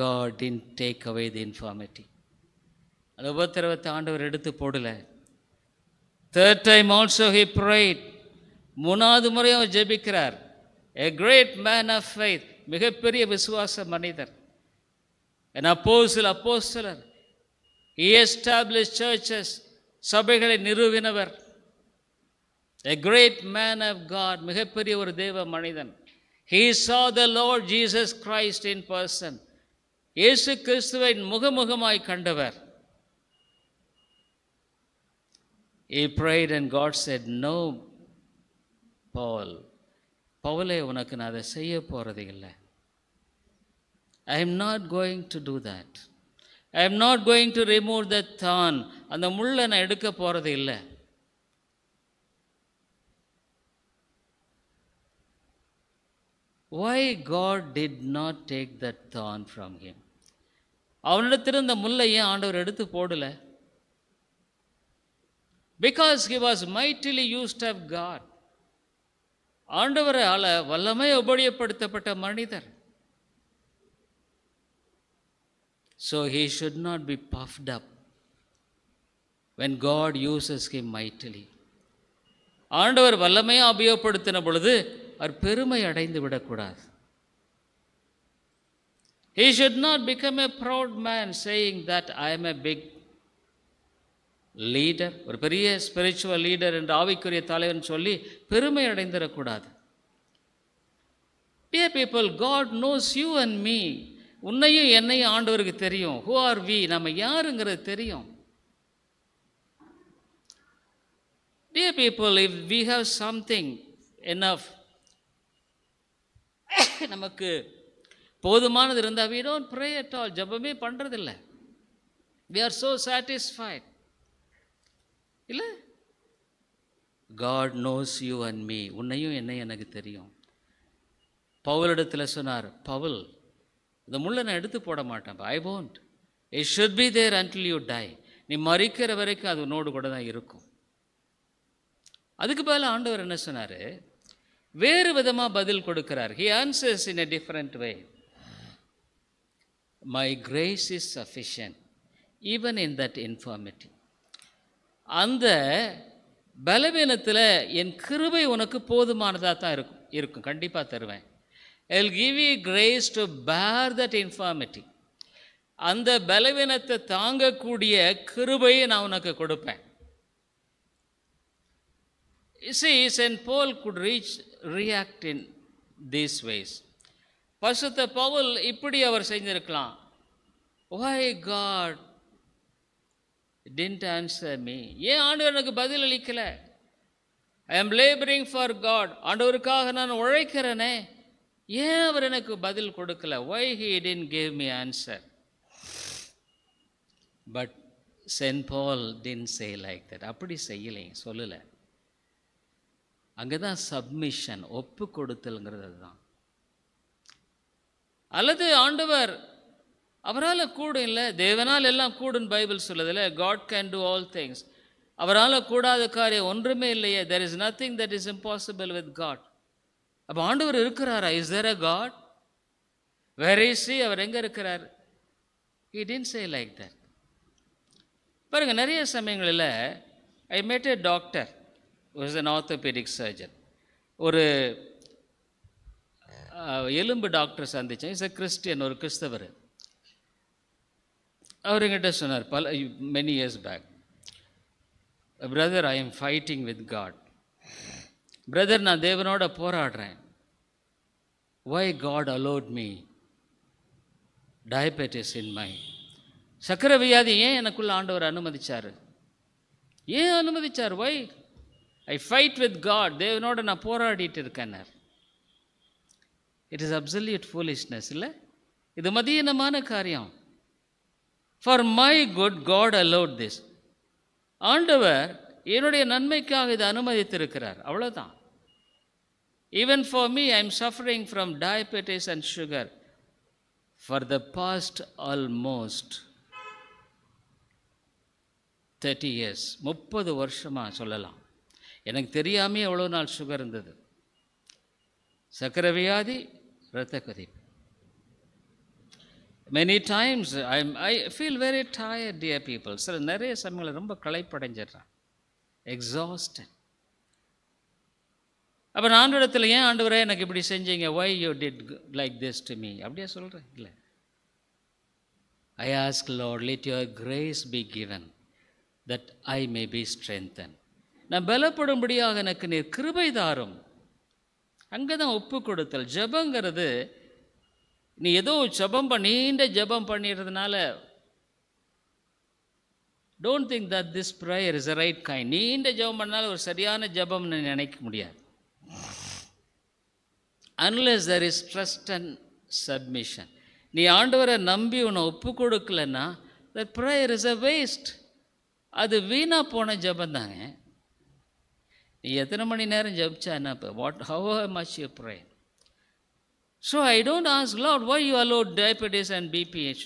God didn't take away the infirmity. அந்த உபத்திரவத்தை ஆண்டவர் எடுத்து போடலை. Third time also he prayed. மூணாவது முறையும் அவர் ஜெபிக்கிறார். A great man of faith. மிகப்பெரிய விசுவாச மனிதர். An apostle, apostoler. He established churches. சபைகளை நிறுவினவர். A great man of God. மிகப்பெரிய ஒரு தேவ மனிதன். He saw the Lord Jesus Christ in person. இயேசு கிறிஸ்துவை முகமுகமாய் கண்டவர். He prayed and God said, no, Paul. பவுலே, உனக்கு நான் அதை செய்ய போறது இல்லை. I am not going to do that. I am not going to remove that thorn. அந்த முள்ளை நான் எடுக்க போறது இல்லை. Why God did not take that thorn from him? அவனிடத்திலிருந்து அந்த முள்ளை ஏன் ஆண்டவர் எடுத்து போடல? Because he was mightily used of God. ஆண்டவரால் வல்லமை உபயோகப்படுத்தப்பட்ட மனிதர். So he should not be puffed up when God uses him mightily. ஆண்டவர் வல்லமையா உபயோகப்படுத்தின பொழுது அவர் பெருமை அடைந்து விடக்கூடாது. He should not become a proud man saying that I am a big leader, ஒரு பெரிய spiritual leader என்ற ஆவிக்குரிய தலைவன் சொல்லி பெருமை அடைந்திடக்கூடாது. Dear people, God knows you and me. உன்னையும் என்னையும் ஆண்டவருக்கு தெரியும். Who are we? நம்ம யாருங்கிறது தெரியும். Dear people, if we have something enough, நமக்கு போதுமானது இருந்தால் we don't pray at all. ஜெபமே பண்றதில்லை. We are so satisfied. இல்லை? God knows you and me. உன்னையும் என்னையும் எனக்கு தெரியும். பவுலிடத்தில் சொன்னார், பவுல், இந்த முள்ளை நான் எடுத்து போட மாட்டேன். I won't. It should be there until you die. நீ மரிக்கிற வரைக்கும் அது உன்னோடு கூட தான் இருக்கும். அதுக்கு மேலே ஆண்டவர் என்ன சொன்னார்? வேறு விதமாக பதில் கொடுக்கிறார். He answers in a different way. My grace is sufficient even in that infirmity. அந்த பலவீனத்தில் என் கிருபை உனக்கு போதுமானதாக தான் இருக்கும் இருக்கும் கண்டிப்பாக தருவேன். I will give you grace to bear that infirmity. அந்த பலவீனத்தை தாங்கக்கூடிய கிருபையை நான் உனக்கு கொடுப்பேன். You see, Saint Paul could reach react in these ways. பரிசுத்த பவுல் இப்படி அவர் செஞ்சிருக்கலாம். Why God didn't answer me? ஏன் ஆண்டவர் எனக்கு பதில் அளிக்கலை? I am laboring for God. ஆண்டவருக்காக நான் உழைக்கிறேனே, ஏன் அவர் எனக்கு பதில் கொடுக்கல? Why he didn't give me answer? But Saint Paul didn't say like that. அப்படி செய்யலை, சொல்லலை. அங்கே தான் சப்மிஷன், ஒப்பு கொடுத்தல்ங்கிறது தான். அல்லது ஆண்டவர் அவரால் கூடும், இல்லை தேவனால் எல்லாம் கூடும் பைபிள் சொல்லுதில்லை. God can do all things. அவரால் கூடாத காரியம் ஒன்றுமே இல்லையே. There is nothing that is impossible with God. அப்போ ஆண்டவர் இருக்கிறாரா? Is there a God? Where is he? அவர் எங்கே இருக்கிறார்? He didn't say like that. பாருங்கள், நிறைய சமயங்களில் I met a doctor was an orthopedic surgeon. ஒரு எலும்பு டாக்டர் சந்தித்தேன். இஸ் அ கிறிஸ்டியன், ஒரு கிறிஸ்தவர். அவர் எங்கிட்ட சொன்னார் பல many years back, brother I am fighting with God. Brother, நான் தேவனோட போராடுறேன். Why God allowed me diabetes in my, சக்கரை வியாதி ஏன் எனக்குள்ள ஆண்டவர் அனுமதிச்சார், ஏன் அனுமதிச்சார்? Why I fight with God, தேவனோட நான் போராடிட்டு இருக்கேன். It is absolute foolishness, இல்லை? இது மதியீனமான காரியம். For my good God allowed this. ஆண்டவர் என்னுடைய நன்மைக்காக இதை அனுமதித்திருக்கிறார், அவ்வளோதான். Even for me, I am suffering from diabetes and sugar for the past almost thirty years. முப்பது வருஷமாக சொல்லலாம். எனக்கு தெரியாமே எவ்வளோ நாள் சுகர் இருந்தது, சக்கரை வியாதி, இரத்த கொதிப்பு. Many times I am, I feel very tired, dear people. சில நிறைய சமயங்களில் ரொம்ப களைப்படைஞ்சிடறேன், exhausted. அப்போ நான் இடத்துல, ஏன் ஆண்டவரே எனக்கு இப்படி செஞ்சீங்க, why you did like this to me, அப்படியே சொல்கிறேன்? இல்லை. I ask, Lord, let your grace be given that I may be strengthened. நான் பலப்படும்படியாக எனக்கு நீர் கிருபை தாரும். அங்கே தான் ஒப்பு கொடுத்தல். ஜபங்கிறது நீ ஏதோ ஜபம் பண்ணி நீண்ட ஜபம் பண்ணிடுறதுனால, don't think that this prayer is a right kind. நீண்ட ஜபம் பண்ணாலும் ஒரு சரியான ஜபம்னு நினைக்க முடியாது. Unless there is trust and submission. நீ ஆண்டவரை நம்பி உன்னை ஒப்பு கொடுக்கலன்னா that prayer is a waste. அது வீணாக போன ஜபந்தாங்க. நீ எத்தனை மணி நேரம் ஜபிச்சான்னா, இப்போ what how much you pray. So I don't ask, Lord why you allot diabetes and BPH,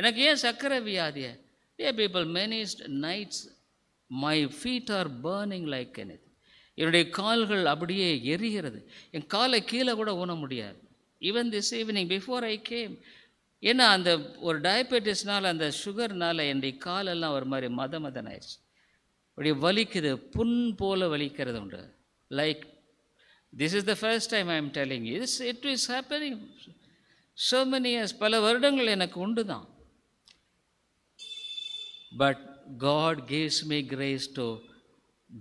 எனக்கு ஏன் சக்கரை வியாதியை? Dear people, many nights my feet are burning like any. என்னுடைய கால்கள் அப்படியே எரிகிறது, என் காலை கீழே கூட ஊன முடியாது. Even this evening before I came, ஏன்னா அந்த ஒரு டயபெட்டிஸ்னால், அந்த சுகர்னால் என்னுடைய காலெல்லாம் ஒரு மாதிரி மத மதன் ஆயிடுச்சு. அப்படியே வலிக்குது, புண் போல் வலிக்கிறது உண்டு. Like this is the first time I am telling is, it is happening so many years, பல வருடங்கள் எனக்கு உண்டு தான். But God gives me grace to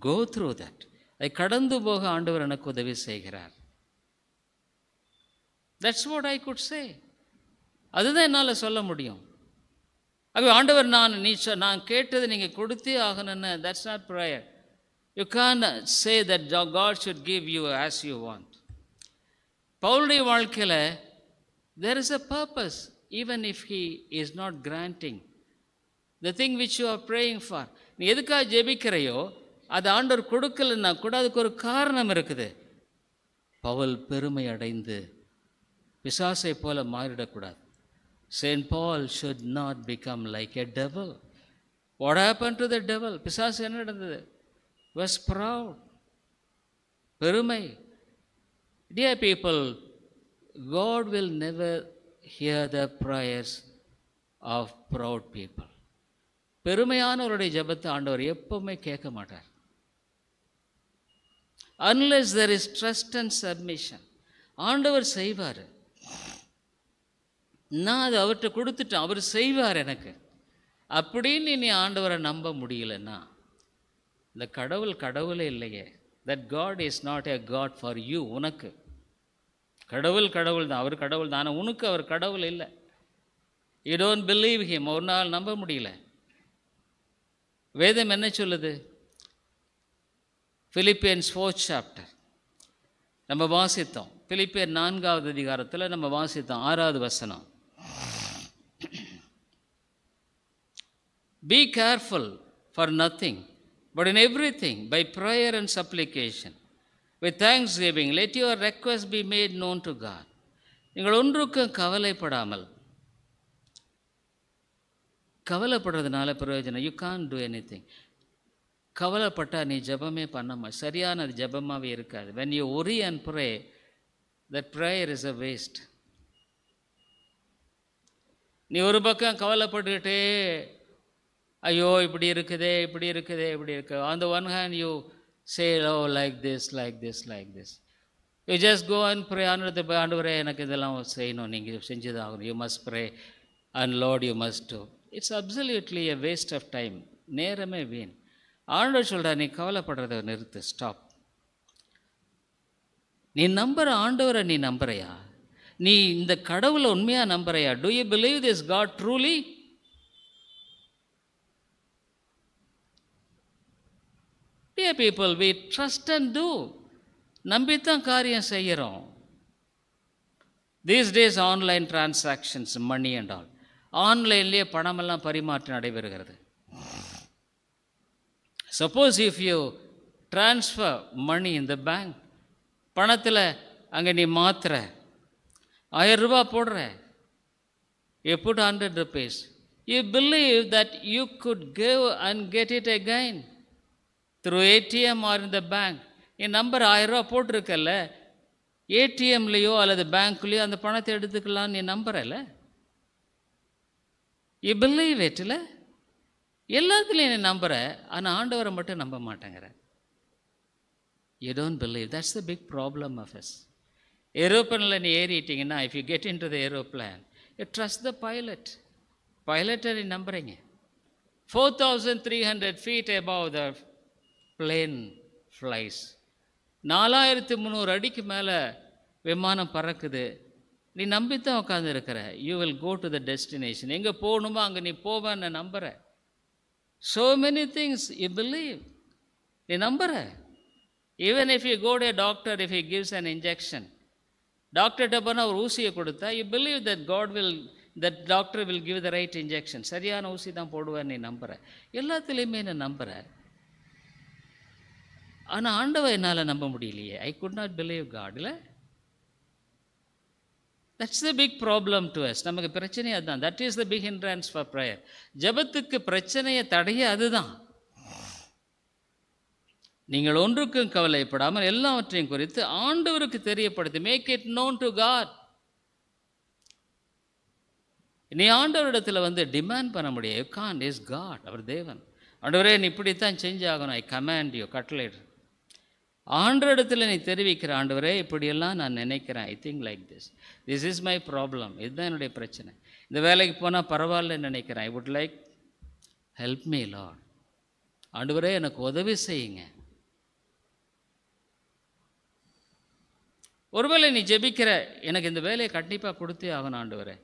go through that. அதை கடந்து போக ஆண்டவர் எனக்கு உதவி செய்கிறார். That's what I could say. அதுதான் என்னால் சொல்ல முடியும். ஆகவே ஆண்டவர், நான் நீ நான் கேட்டது நீங்கள் கொடுத்தே ஆகணும்னு, that's not prayer. You can say that God should give you as you want. பவுலுடைய வாழ்க்கையில் there is a purpose, even if he is not granting the thing which you are praying for. நீ எதுக்காக ஜெபிக்கிறையோ அது ஆண்டவர் கொடுக்கலன்னா கூட அதுக்கு ஒரு காரணம் இருக்குது. பவுல் பெருமை அடைந்து பிசாசை போல மாறிடக்கூடாது. Saint Paul should not become like a devil. What happened to the devil? பிசாசு என்ன நடந்தது? Was proud. பெருமை. Dear people, God will never hear the prayers of proud people. பெருமையானவருடைய ஜெபத்தை ஆண்டவர் எப்பவுமே கேட்க மாட்டார். Unless there is trust and submission. ஆண்டவர் செய்வார். நான் அது அவர்கிட்ட கொடுத்துட்டேன், அவர் செய்வார் எனக்கு அப்படின்னு நீ ஆண்டவரை நம்ப முடியலன்னா, இந்த கடவுள் கடவுளே இல்லையே. That God is not a God for you. உனக்கு கடவுள் கடவுள் தான், அவர் கடவுள் தான், ஆனால் உனக்கு அவர் கடவுள் இல்லை. You don't believe him. ஒரு நாள் நம்ப முடியல. வேதம் என்ன சொல்லுது? பிலிப்பியன்ஸ் ஃபோர்த் சாப்டர் நம்ம வாசித்தோம். பிலிப்பியர் நான்காவது அதிகாரத்தில் நம்ம வாசித்தோம், ஆறாவது வசனம். Be careful for nothing, but in everything, by prayer and supplication, with thanksgiving, let your request be made known to God. நீங்கள் ஒன்றுக்கும் கவலைப்படாமல், கவலைப்படுறதுனால பிரயோஜனம், you can't do anything. கவலைப்பட்டால் நீ ஜபமே பண்ணாமா, சரியான அது ஜபமாகவே இருக்காது. When you worry and pray, that prayer is a waste. நீ ஒரு பக்கம் கவலைப்பட்டுக்கிட்டே ஐயோ இப்படி இருக்குதே இப்படி இருக்குதே இப்படி இருக்கு. On the one hand you say, oh, like this, like this, like this. You just go and pray, ஆண்டவரே ஆண்டவரே எனக்கு இதெல்லாம் செய்யணும், நீங்கள் செஞ்சுதான் ஆகணும். You must pray and Lord you must do. It's absolutely a waste of time. நேரமே வீண். ஆண்டவர் சொல்கிறார், நீ கவலைப்படுறத நிறுத்து, ஸ்டாப். நீ நம்புற ஆண்டவரை நீ நம்புறையா? நீ இந்த கடவுளை உண்மையாக நம்புறையா? Do you believe this God truly? Dear people, we trust and do. நம்பித்தான் காரியம் செய்கிறோம். These days online transactions, money and all. ஆன்லைன்லேயே பணமெல்லாம் பரிமாற்றம் நடைபெறுகிறது. Suppose if you transfer money in the bank, பணத்தில் அங்கே நீ மாத்திர ஆயிரம் ரூபா போடுற, you put hundred rupees, you believe that you could give and get it again through A T M or in the bank. நீ நம்பர் ஆயிரம் ரூபா போட்டிருக்கல, ஏடிஎம்லேயோ அல்லது பேங்க்லேயோ அந்த பணத்தை எடுத்துக்கலான்னு நீ நம்புறல, you believe it, இல்லை? எல்லாத்துலையும் நீ நம்புகிற, ஆனால் ஆண்டவரை மட்டும் நம்ப மாட்டேங்கிற. You don't believe. That's the big problem of us. ஏரோப்ளேனில் நீ ஏறிட்டிங்கன்னா, if you get into the aeroplane, you trust the pilot. பைலட்டை நீ நம்புகிறீங்க. Four thousand three hundred feet above the plane flies. நாலாயிரத்து முந்நூறு அடிக்கு மேலே விமானம் பறக்குது, நீ நம்பித்தான் உட்காந்துருக்கிற. You will go to the destination. எங்கே போகணுமோ அங்கே நீ போவேன்னு நம்புகிற. So many things you believe. நீ நம்புகிற. Even if you go to a doctor, if he gives an injection, டாக்டர்கிட்ட போனால் ஒரு ஊசியை கொடுத்தா, you believe that God will, that doctor will give the right injection. சரியான ஊசி தான் போடுவேன்னு நீ நம்புகிற. எல்லாத்துலேயுமே நீ நம்புகிற. ஆனால் ஆண்டவர் என்னால் நம்ப முடியலையே, I could not believe God, இல்லை? That's the big problem to us. நமக்கு பிரச்சனையே அதுதான். That is the big hindrance for prayer. ஜபத்துக்கு பிரச்சனையை தடையே அதுதான். நீங்கள் ஒன்றுக்கும் கவலைப்படாமல் எல்லாவற்றையும் குறித்து ஆண்டவருக்கு தெரியப்படுத்தி, make it known to God. நீ ஆண்டவரிடத்தில் வந்து டிமாண்ட் பண்ண முடியாது. யூ கான். இஸ் காட் அவர் தேவன். ஆண்டவரே நீ இப்படித்தான் செஞ்சாகணும், ஐ கமாண்ட் யூ, கட்டளையிடு. ஆண்டவரிடத்தில் நீ தெரிவிக்கிற, ஆண்டவரே இப்படியெல்லாம் நான் நினைக்கிறேன், I think like this, this is my problem, இதுதான் என்னுடைய பிரச்சனை, இந்த வேலைக்கு போனால் பரவாயில்லன்னு நினைக்கிறேன், I would like, help me Lord, ஆண்டவரே எனக்கு உதவி செய்யுங்க. ஒருவேளை நீ ஜெபிக்கிற, எனக்கு இந்த வேலையை கண்டிப்பாக கொடுத்தே ஆகணும் ஆண்டவரே,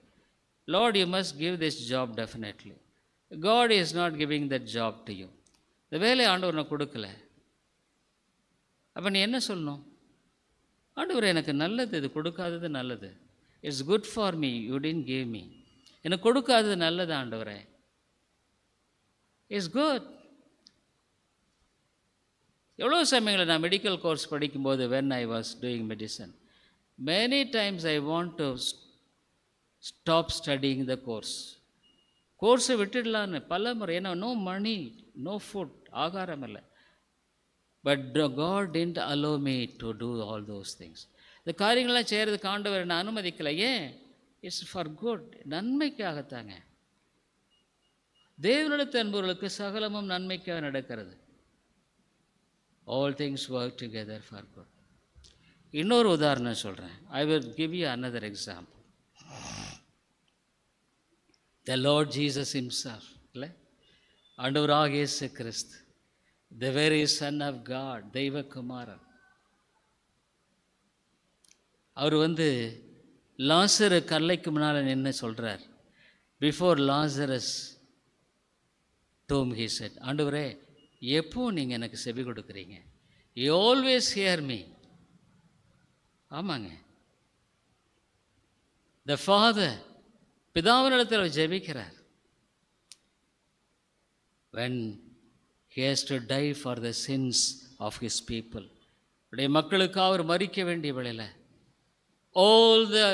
Lord you must give this job definitely. God is not giving that job to you. இந்த வேலையை ஆண்டவர் நான் கொடுக்கல, அப்போ நீ என்ன சொல்லணும்? ஆண்டவரே எனக்கு நல்லது, இது கொடுக்காதது நல்லது, it's good for me, you didn't give me, எனக்கு கொடுக்காதது நல்லது ஆண்டவரே, இட்ஸ் குட். எவ்வளோ சமயங்களில் நான் மெடிக்கல் கோர்ஸ் படிக்கும்போது, when I was doing medicine, many times I want to stop studying the course. கோர்ஸை விட்டுடலான்னு பல முறை, ஏன்னா நோ மணி, நோ ஃபுட், ஆகாரம் இல்லை. But God didn't allow me to do all those things. The காரியங்கள செய்யறதுக்கு ஆண்டவர் என்ன அனுமதிக்கல. ஏன்? It's for good. நன்மைக்காகத்தாங்க. தேவனுடைய அன்பர்களுக்கு சகலமும் நன்மைக்காக நடக்கிறது. All things work together for good. இன்னொரு உதாரணம் சொல்கிறேன். I will give you another example. The Lord Jesus himself, இல்லை? ஆண்டவராக இயேசு கிறிஸ்து, the very Son of God, தெய்வகுமாரன், அவர் வந்து லாசரு கல்லைக்கு முன்னால் நின்று சொல்கிறார், before Lazarus tomb he said, ஆண்டவரே எப்போ நீங்கள் எனக்கு செவி கொடுக்குறீங்க, யூ ஆல்வேஸ் ஹியர் மீ. ஆமாங்க, த ஃபாதர் பிதாவினிடத்தில் ஜெபிக்கிறார், when he has to die for the sins of his people, உடைய மக்களுக்காக அவர் மரிக்க வேண்டிய வேளையில், all the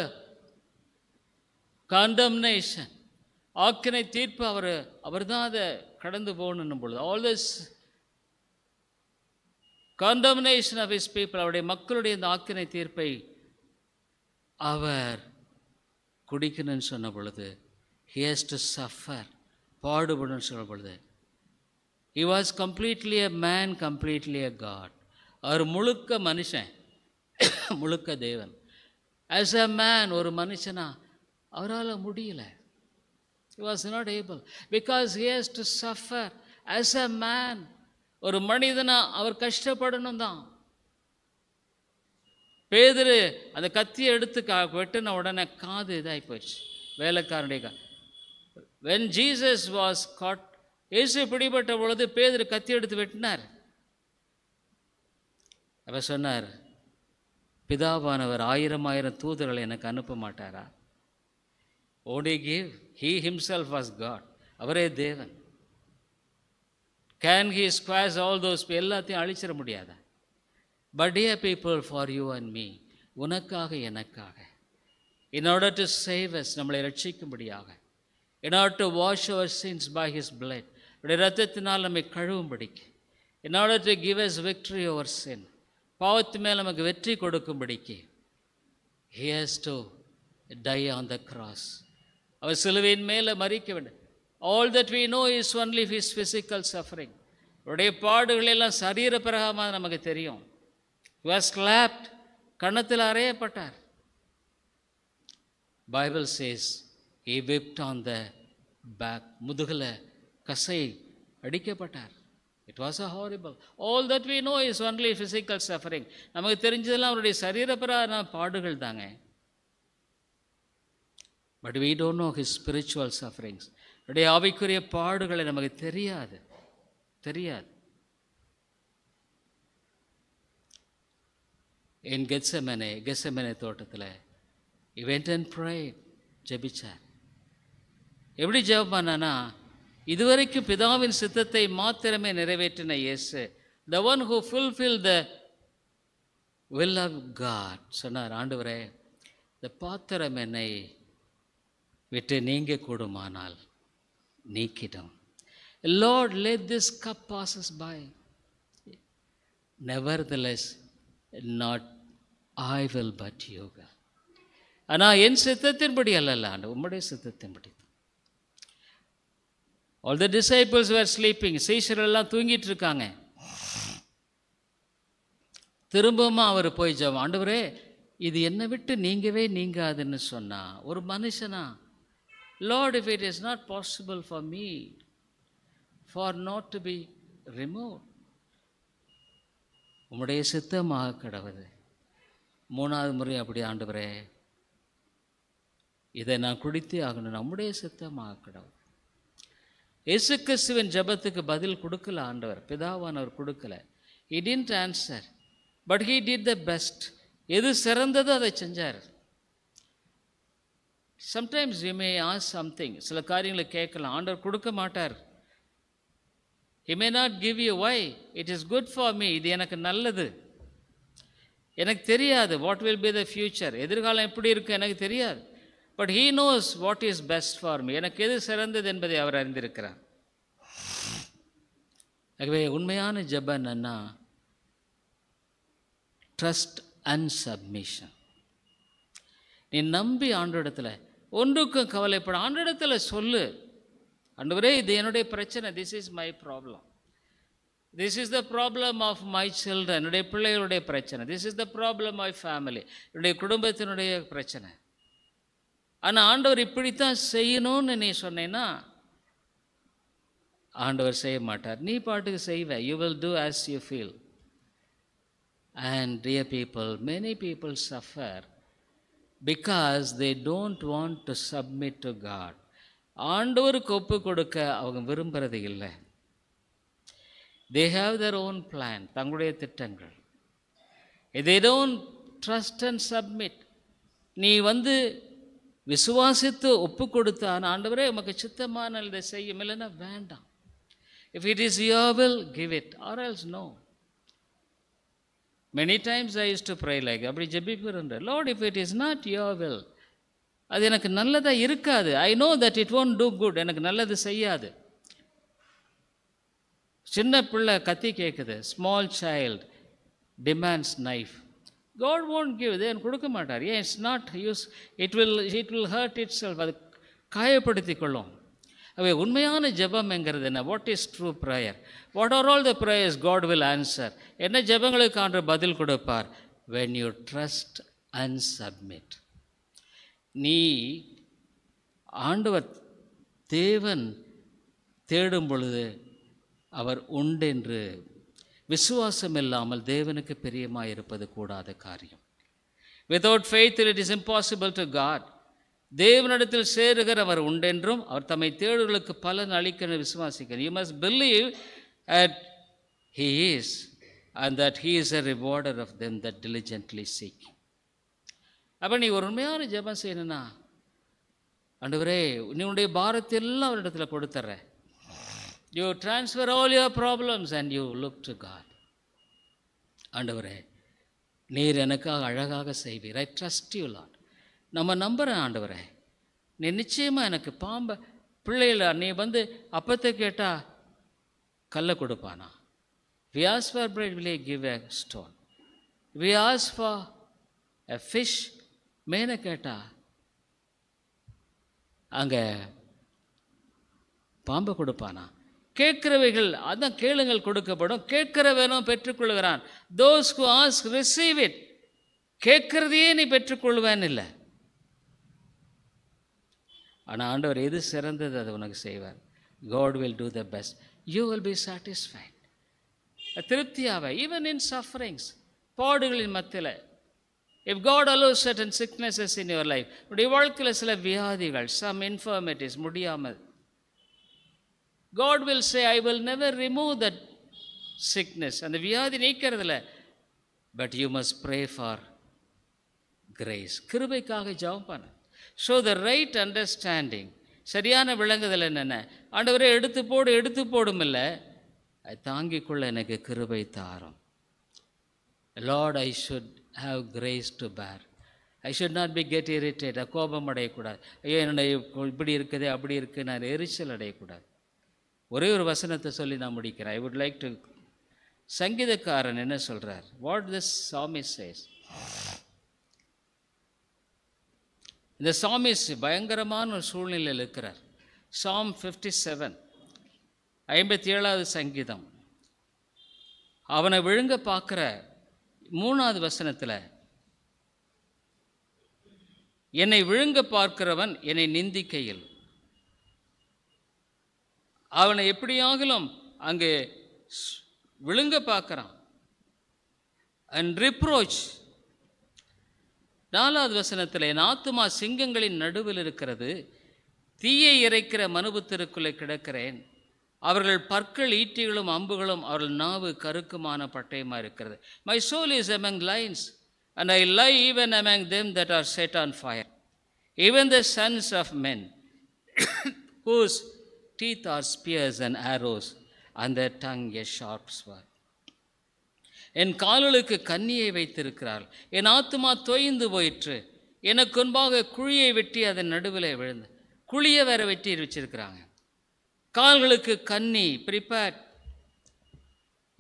condemnation, ஆக்கினை தீர்ப்பு அவர் அவர் தான் அதை கடந்து போகணும் பொழுது, all this condemnation of his people, அவருடைய மக்களுடைய இந்த ஆக்கினை தீர்ப்பை அவர் குடிக்கணும்னு சொன்ன பொழுது, he has to suffer, பாடுபடணும்னு சொன்ன பொழுது, He was completely a man, completely a God. Or mulukka manishan, mulukka devan. As a man, or manishana, avrala mudiyala. He was not able, because he has to suffer as a man. Or manidana, avar kashtapadanam. Pedre, and the kathiya eduthu ka vettana odana kaadu idaipochu. Velakkarudaiya. When Jesus was caught, Yesu pidipetta bolude Pedru kathiya eduthu vettinaar. Appa sonnaar, Pidavanavar aayiram aayiram thoodargal enakku anuppa maatara. What he gave? He himself was God. Avare Devan. Can he squash all those ellathayum alichira mudiyada? But dear people, for you and me, unakkaga enakkaga, in order to save us, nammalai ratchikkumbadiyaga, in order to wash our sins by his blood, rathathinal namai kaluvumbadikku, in order to give us victory over sin, pavathu mel namakku vetri kodukkumbadikku, he has to die on the cross. Avar siluvayin mel marikka vendum. All that we know is only his physical suffering. Ude paadugal ella sarira paragama namakku theriyum. He was slapped. Kannathil arayapatar. Bible says he whipped on the back. Mudugala kasai adikapatar. It was a horrible. All that we know is only physical suffering. Namakku therinjadella avarude sarira paragama paadugal daanga. But we don't know his spiritual sufferings. Ude avikuriya paadugalai namakku theriyadu. Theriyadu. In Gethsemane, Gethsemane தோட்டத்தில் he went and prayed, ஜெபிச்சார். எப்படி ஜெபம் பண்ணானா, இதுவரைக்கும் பிதாவின் சித்தத்தை மாத்திரமே நிறைவேற்றின இயேசு, the one who fulfilled the will of God, சொன்னார், ஆண்டவரே இந்த பாத்திரம் என்னை விட்டு நீங்க கூடுமானால் நீக்கிடும். Lord, let this cup passes by. Nevertheless, not I will but you. Ana en sithathinbadi allalla andu ummade sithathinbadi. All the disciples were sleeping. Seishar ella thoongittu irukanga. Thirumbuma avaru poi java aandavare idu enna vittu neengave neengaadhu nu sonna oru manusana. Lord, if it is not possible for me for not to be removed, உம்முடைய சித்தமாக கடவுது. மூணாவது முறை அப்படி ஆண்டவரே இதை நான் குடித்தே ஆகணும், நம்முடைய சித்தமாக கடவுது. இயேசு கிறிஸ்துவின் ஜெபத்துக்கு பதில் கொடுக்கல ஆண்டவர், பிதாவானவர் கொடுக்கல. He didn't answer, but he did the best. எது சிறந்ததோ அதை செஞ்சார். Sometimes we may ask something, சில காரியங்களை கேட்கலாம், ஆண்டவர் கொடுக்க மாட்டார். He may not give you why. It is good for me. இது எனக்கு நல்லது. எனக்கு தெரியாது. What will be the future? எதிர்காலம் எப்படி இருக்கு எனக்கு தெரியாது. But he knows what is best for me. எனக்கு எது சிறந்தது என்பதை அவர் அறிந்திருக்கிறார். ஆகவே உண்மையான ஜெபம் என்னன்னா ட்ரஸ்ட் அண்ட் சப்மிஷன். நீ நம்பி ஆண்டவரிடத்துல ஒன்றுக்கும் கவலைப்பட ஆண்டவரிடத்துல சொல்லு. ஆண்டவரே இது என்னுடைய பிரச்சனை, this is my problem. This is the problem of my children, என்னுடைய பிள்ளைகளுடைய பிரச்சனை. This is the problem of my family, என்னுடைய குடும்பத்தினுடைய பிரச்சனை. ஆனால் ஆண்டவர் இப்படித்தான் செய்யணும்னு நீ சொன்னேன்னா ஆண்டவர் செய்ய மாட்டார். நீ பாட்டுக்கு செய்வே. You will do as you feel. And dear people, many people suffer because they don't want to submit to God. ஆண்டவருக்கு ஒப்பு கொடுக்க அவங்க விரும்புறது இல்லை. They have their own plan, தங்களுடைய திட்டங்கள். They don't trust and submit. நீ வந்து விசுவாசித்து ஒப்பு கொடுத்தான் ஆண்டவரே உமக்கு சித்தமானால் இதை செய்யும், இல்லைன்னா வேண்டாம். If it is your will, give it, or else no. Many times I used to pray like, அப்படி ஜெபிக்கிறேன், Lord, if it is not your will, அது எனக்கு நல்லதாக இருக்காது. I know that it won't do good. எனக்கு நல்லது செய்யாது. சின்ன பிள்ளை கத்தி கேட்குது, small child demands knife. God won't give. இது எனக்கு கொடுக்க மாட்டார். ஏன் it's not use, it will it will hurt itself. அது காயப்படுத்தி கொள்ளும். அவை உண்மையான ஜெபம் என்கிறது என்ன? What is true prayer? What are all the prayers God will answer? என்ன ஜெபங்களுக்கு ஆண்டவர் பதில் கொடுப்பார்? When you trust and submit. நீ ஆண்டவர் தேவன் தேடும் பொழுது அவர் உண்டென்று விசுவாசம் இல்லாமல் தேவனுக்கு பிரியமாக இருப்பது கூடாத காரியம். Without faith it is impossible to God. தேவனிடத்தில் சேருகிறவர் உண்டென்றும் அவர் தம்மை தேடுகளுக்கு பலன் அளிக்கணும் விசுவாசிக்கணும். You must believe at he is and that he is a rewarder of them that diligently seek. அப்போ நீ ஒரு உண்மையான ஜெபம் செய்யணும்னா, ஆண்டவரே உன்னுடைய பாரத்தை எல்லாம் அவரிடத்தில் கொடுத்துட்றேன். You transfer all your problems and you look to God. ஆண்டவரே நீர் எனக்காக அழகாக செய்வீர். I trust you Lord. நம்ம நம்புகிறேன் ஆண்டவரே, நீ நிச்சயமாக எனக்கு பாம்பை பிள்ளைகள நீ வந்து அப்பத்தை கேட்டால் கல்லை கொடுப்பானா? We ask for bread, will you give a stone? We ask for a fish, மீனை கேட்டால் அங்கே பாம்பை கொடுப்பானா? கேட்கிறவைகள் அதான் கேளுங்கள் கொடுக்கப்படும், கேட்கிறவனும் பெற்றுக்கொள்கிறான். Those who ask receive it. கேட்கிறதையே நீ பெற்றுக்கொள்வேன்னு இல்லை, ஆனால் ஆண்டவர் எது சிறந்தது அது உனக்கு செய்வார். God will do the best. You will be satisfied. திருப்தியாவை ஈவன் இன் சஃபரிங்ஸ், பாடுகளின் மத்தியில். If God allows certain sicknesses in your life, உடைய வாழ்க்கையில் சில வியாதிகள், some infirmities முடியாமல், God will say, I will never remove that sickness. அந்த வியாதி நீக்கிறதில்ல, but you must pray for grace. கிருபைக்காக ஜெபம் பண்ணு. So the right understanding, சரியான விளங்குதல் என்னென்ன? ஆண்டவரே எடுத்து போடு எடுத்து போடும் இல்லை, அது தாங்கிக்கொள்ள எனக்கு கிருபை தாரும். Lord, I should have grace to bear. I should not be get irritated. கோபம் அடையக்கூடாது. ஐயோ என்னுடைய இப்படி இருக்குது அப்படி இருக்குது, நான் எரிச்சல் அடையக்கூடாது. ஒரே ஒரு வசனத்தை சொல்லி நான் முடிக்கிறேன். I would like to. சங்கீதக்காரன் என்ன சொல்கிறார்? What this psalmist says. இந்த சாமிஸ்ட் பயங்கரமான ஒரு சூழ்நிலையில் இருக்கிறார். சாம் ஃபிஃப்டி செவன் ஐம்பத்தி ஏழாவது சங்கீதம். அவனை விழுங்க பார்க்குற மூணாவது வசனத்தில், என்னை விழுங்க பார்க்கிறவன் என்னை நிந்திக்கையில் அவனை எப்படியாகலும் அங்கே விழுங்க பார்க்குறான். And reproach. நாலாவது வசனத்தில், என் ஆத்துமா சிங்கங்களின் நடுவில் இருக்கிறது, தீயை இறைக்கிற மனுபுத்திற்குள்ளே கிடக்கிறேன், அவர்கள் பற்கள் ஈட்டிகளும் அம்புகளும் அவர்கள் நாவு கருக்குமான பட்டயமாக இருக்கிறது. My soul is among lions and I lie even among them that are set on fire, even the sons of men whose teeth are spears and arrows and their tongue a sharp sword. என் கால்களுக்கு கண்ணியை வைத்திருக்கிறார்கள், என் ஆத்துமா தொய்ந்து போயிற்று, எனக்கு முன்பாக குழியை வெட்டி அதன் நடுவில் விழுந்து குழியை வேற வெட்டி வச்சிருக்கிறாங்க. கால்களுக்கு கண்ணி, prepare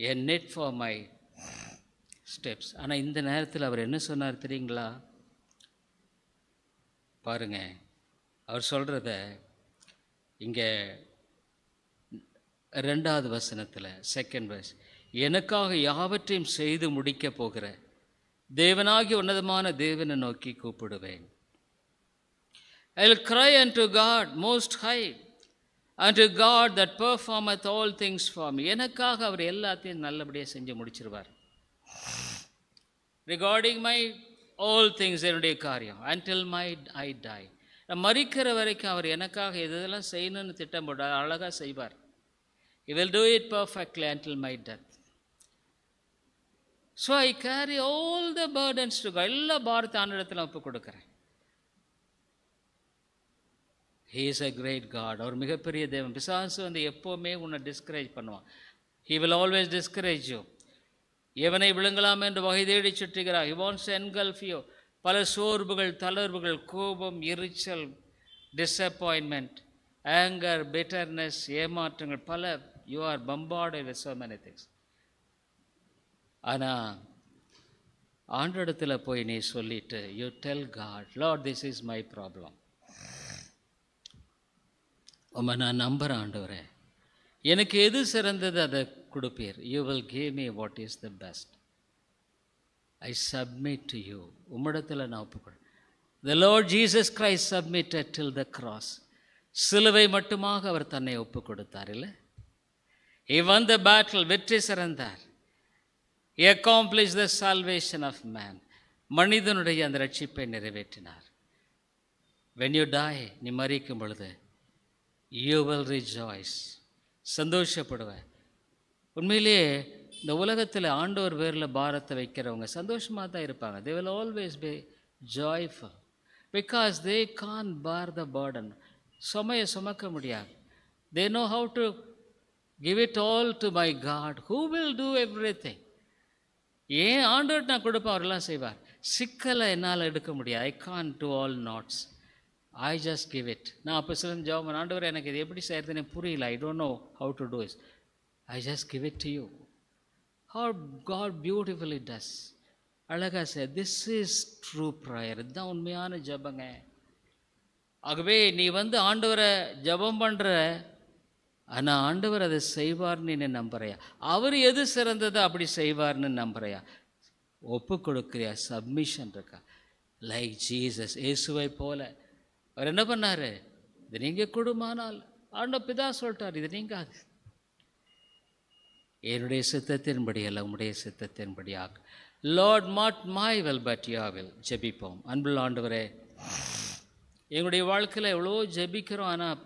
a net for my steps. ஆனால் இந்த நேரத்தில் அவர் என்ன சொன்னார் தெரியுங்களா? பாருங்க அவர் சொல்கிறத இங்கே ரெண்டாவது வசனத்தில், செகண்ட் வேர்ஸ், எனக்காக யாவற்றையும் செய்து முடிக்கப் போகிற தேவனாகி உன்னதமான தேவனை நோக்கி கூப்பிடுவேன். I will cry unto God most high, unto God that performeth all things for me. எனக்காக அவர் எல்லாத்தையும் நல்லபடியாக செஞ்சு முடிச்சிருவார். ரிகார்டிங் மை all things, என்னுடைய காரியம், until my I die, மறிக்கிற வரைக்கும் அவர் எனக்காக இதெல்லாம் செய்யணும்னு திட்டம் போட்டார், அழகாக செய்வார். He will do it perfectly until my death. So I carry all the burdens to God. எல்லா பாரத்தை ஆண்டவரிடத்தில் ஒப்பு கொடுக்குறேன். He is a great God. அவர் மிகப்பெரிய தேவன். பிசாசு வந்து எப்போவுமே உன்னை டிஸ்கரேஜ் பண்ணுவான். He will always discourage you. எவனை விழுங்கலாம் என்று வகை தேடி சுற்றுகிறார். He wants to engulf you. பல சோர்வுகள், தளர்வுகள், கோபம், எரிச்சல், டிஸப்பாயின்மெண்ட், ஆங்கர், பிட்டர்னஸ், ஏமாற்றங்கள், பல. You are bombarded with so many things. ஆனால் ஆண்டவரிடத்தில் போய் நீ சொல்லிட்டு, you tell God, Lord this is my problem, உம்மை நான் நம்புகிறேன் ஆண்டவரே, எனக்கு எது சிறந்தது அதை கொடுப்பீர். You will give me what is the best. I submit to you. உம்மிடத்தில் நான் ஒப்புக்கொள். The Lord Jesus Christ submitted till the cross. சிலுவை மட்டுமாக அவர் தன்னை ஒப்பு கொடுத்தார். இல்லை, he won the battle, வெற்றி சிறந்தார். He accomplished the salvation of man. மனிதனுடைய அந்த ரட்சிப்பை நிறைவேற்றினார். When you die, நீ மரிக்கும் பொழுது, you will rejoice, சந்தோஷப்படுவார். உண்மையிலேயே இந்த உலகத்தில் ஆண்டவர் பேரில் பாரத்தை வைக்கிறவங்க சந்தோஷமாக தான் இருப்பாங்க. They will always be joyful because they can't bear the burden. சுமையை சுமக்க முடியாது. They know how to give it all to my God who will do everything. ஏன் ஆண்டவர் நான் கொடுப்பேன், அவரெல்லாம் செய்வார். சிக்கலை என்னால் எடுக்க முடியாது. I can't do all knots. I just give it. நான் அப்போ சில ஜெபம், ஆண்டவர் எனக்கு இது எப்படி செய்கிறதுன்னு புரியல. I don't know how to do it. I just give it to you. How God beautifully does. அழகா sir, this is true prayer. இதுதான் உண்மையான ஜெபங்க. ஆகவே நீ வந்து ஆண்டவரை ஜெபம் பண்ணுற, ஆனால் ஆண்டவர் அதை செய்வார்னு நீ நம்புறையா? அவர் எது சிறந்ததோ அப்படி செய்வார்னு நம்புறையா? ஒப்பு கொடுக்குறியா? சப்மிஷன் இருக்கா? லைக் ஜீசஸ், இயேசுவை போல அவர் என்ன பண்ணார்? இது நீங்கள் கொடுமானால் ஆண்டவர் பிதா சொல்லிட்டார், இது நீங்கள் அது என்னுடைய சித்தத்தின்படி அல்ல உம்முடைய சித்தத்தின்படியாக. Lord not my will but your will. ஜெபிப்போம். அன்புள்ள ஆண்டவரே, எங்களுடைய வாழ்க்கையில் எவ்வளோ ஜெபிக்கிறோம், ஆனால்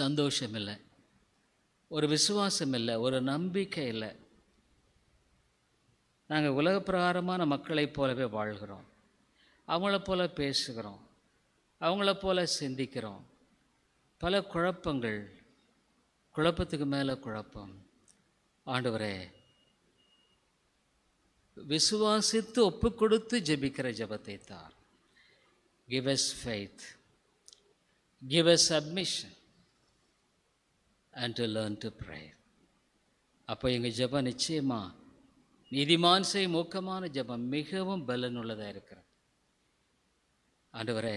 சந்தோஷம் இல்லை, ஒரு விசுவாசம் இல்லை, ஒரு நம்பிக்கை இல்லை. நாங்கள் உலக பிரகாரமான மக்களைப் போலவே வாழ்கிறோம், அவங்கள போல பேசுகிறோம், அவங்கள போல சிந்திக்கிறோம். பல குழப்பங்கள், குழப்பத்துக்கு மேலே குழப்பம். ஆண்டவரே, விசுவாசித்து ஒப்பு கொடுத்து ஜெபிக்கிற ஜெபத்தை தார். Give us faith, give us submission, and to learn to pray. அப்போ எங்கள் ஜெபம் நிச்சயமாக நீதிமான் செய்யும் ஊக்கமான ஜெபம், மிகவும் பலனுள்ளதாக இருக்கிறது. ஆண்டவரே,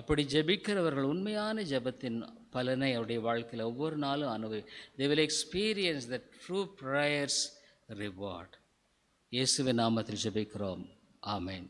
அப்படி ஜெபிக்கிறவர்கள் உண்மையான ஜெபத்தின் பலனை அவருடைய வாழ்க்கையில் ஒவ்வொரு நாளும் அனுபவி. They will experience the true prayer's reward. இயேசுவின் நாமத்தில் ஜெபிக்கிறோம். ஆமென்.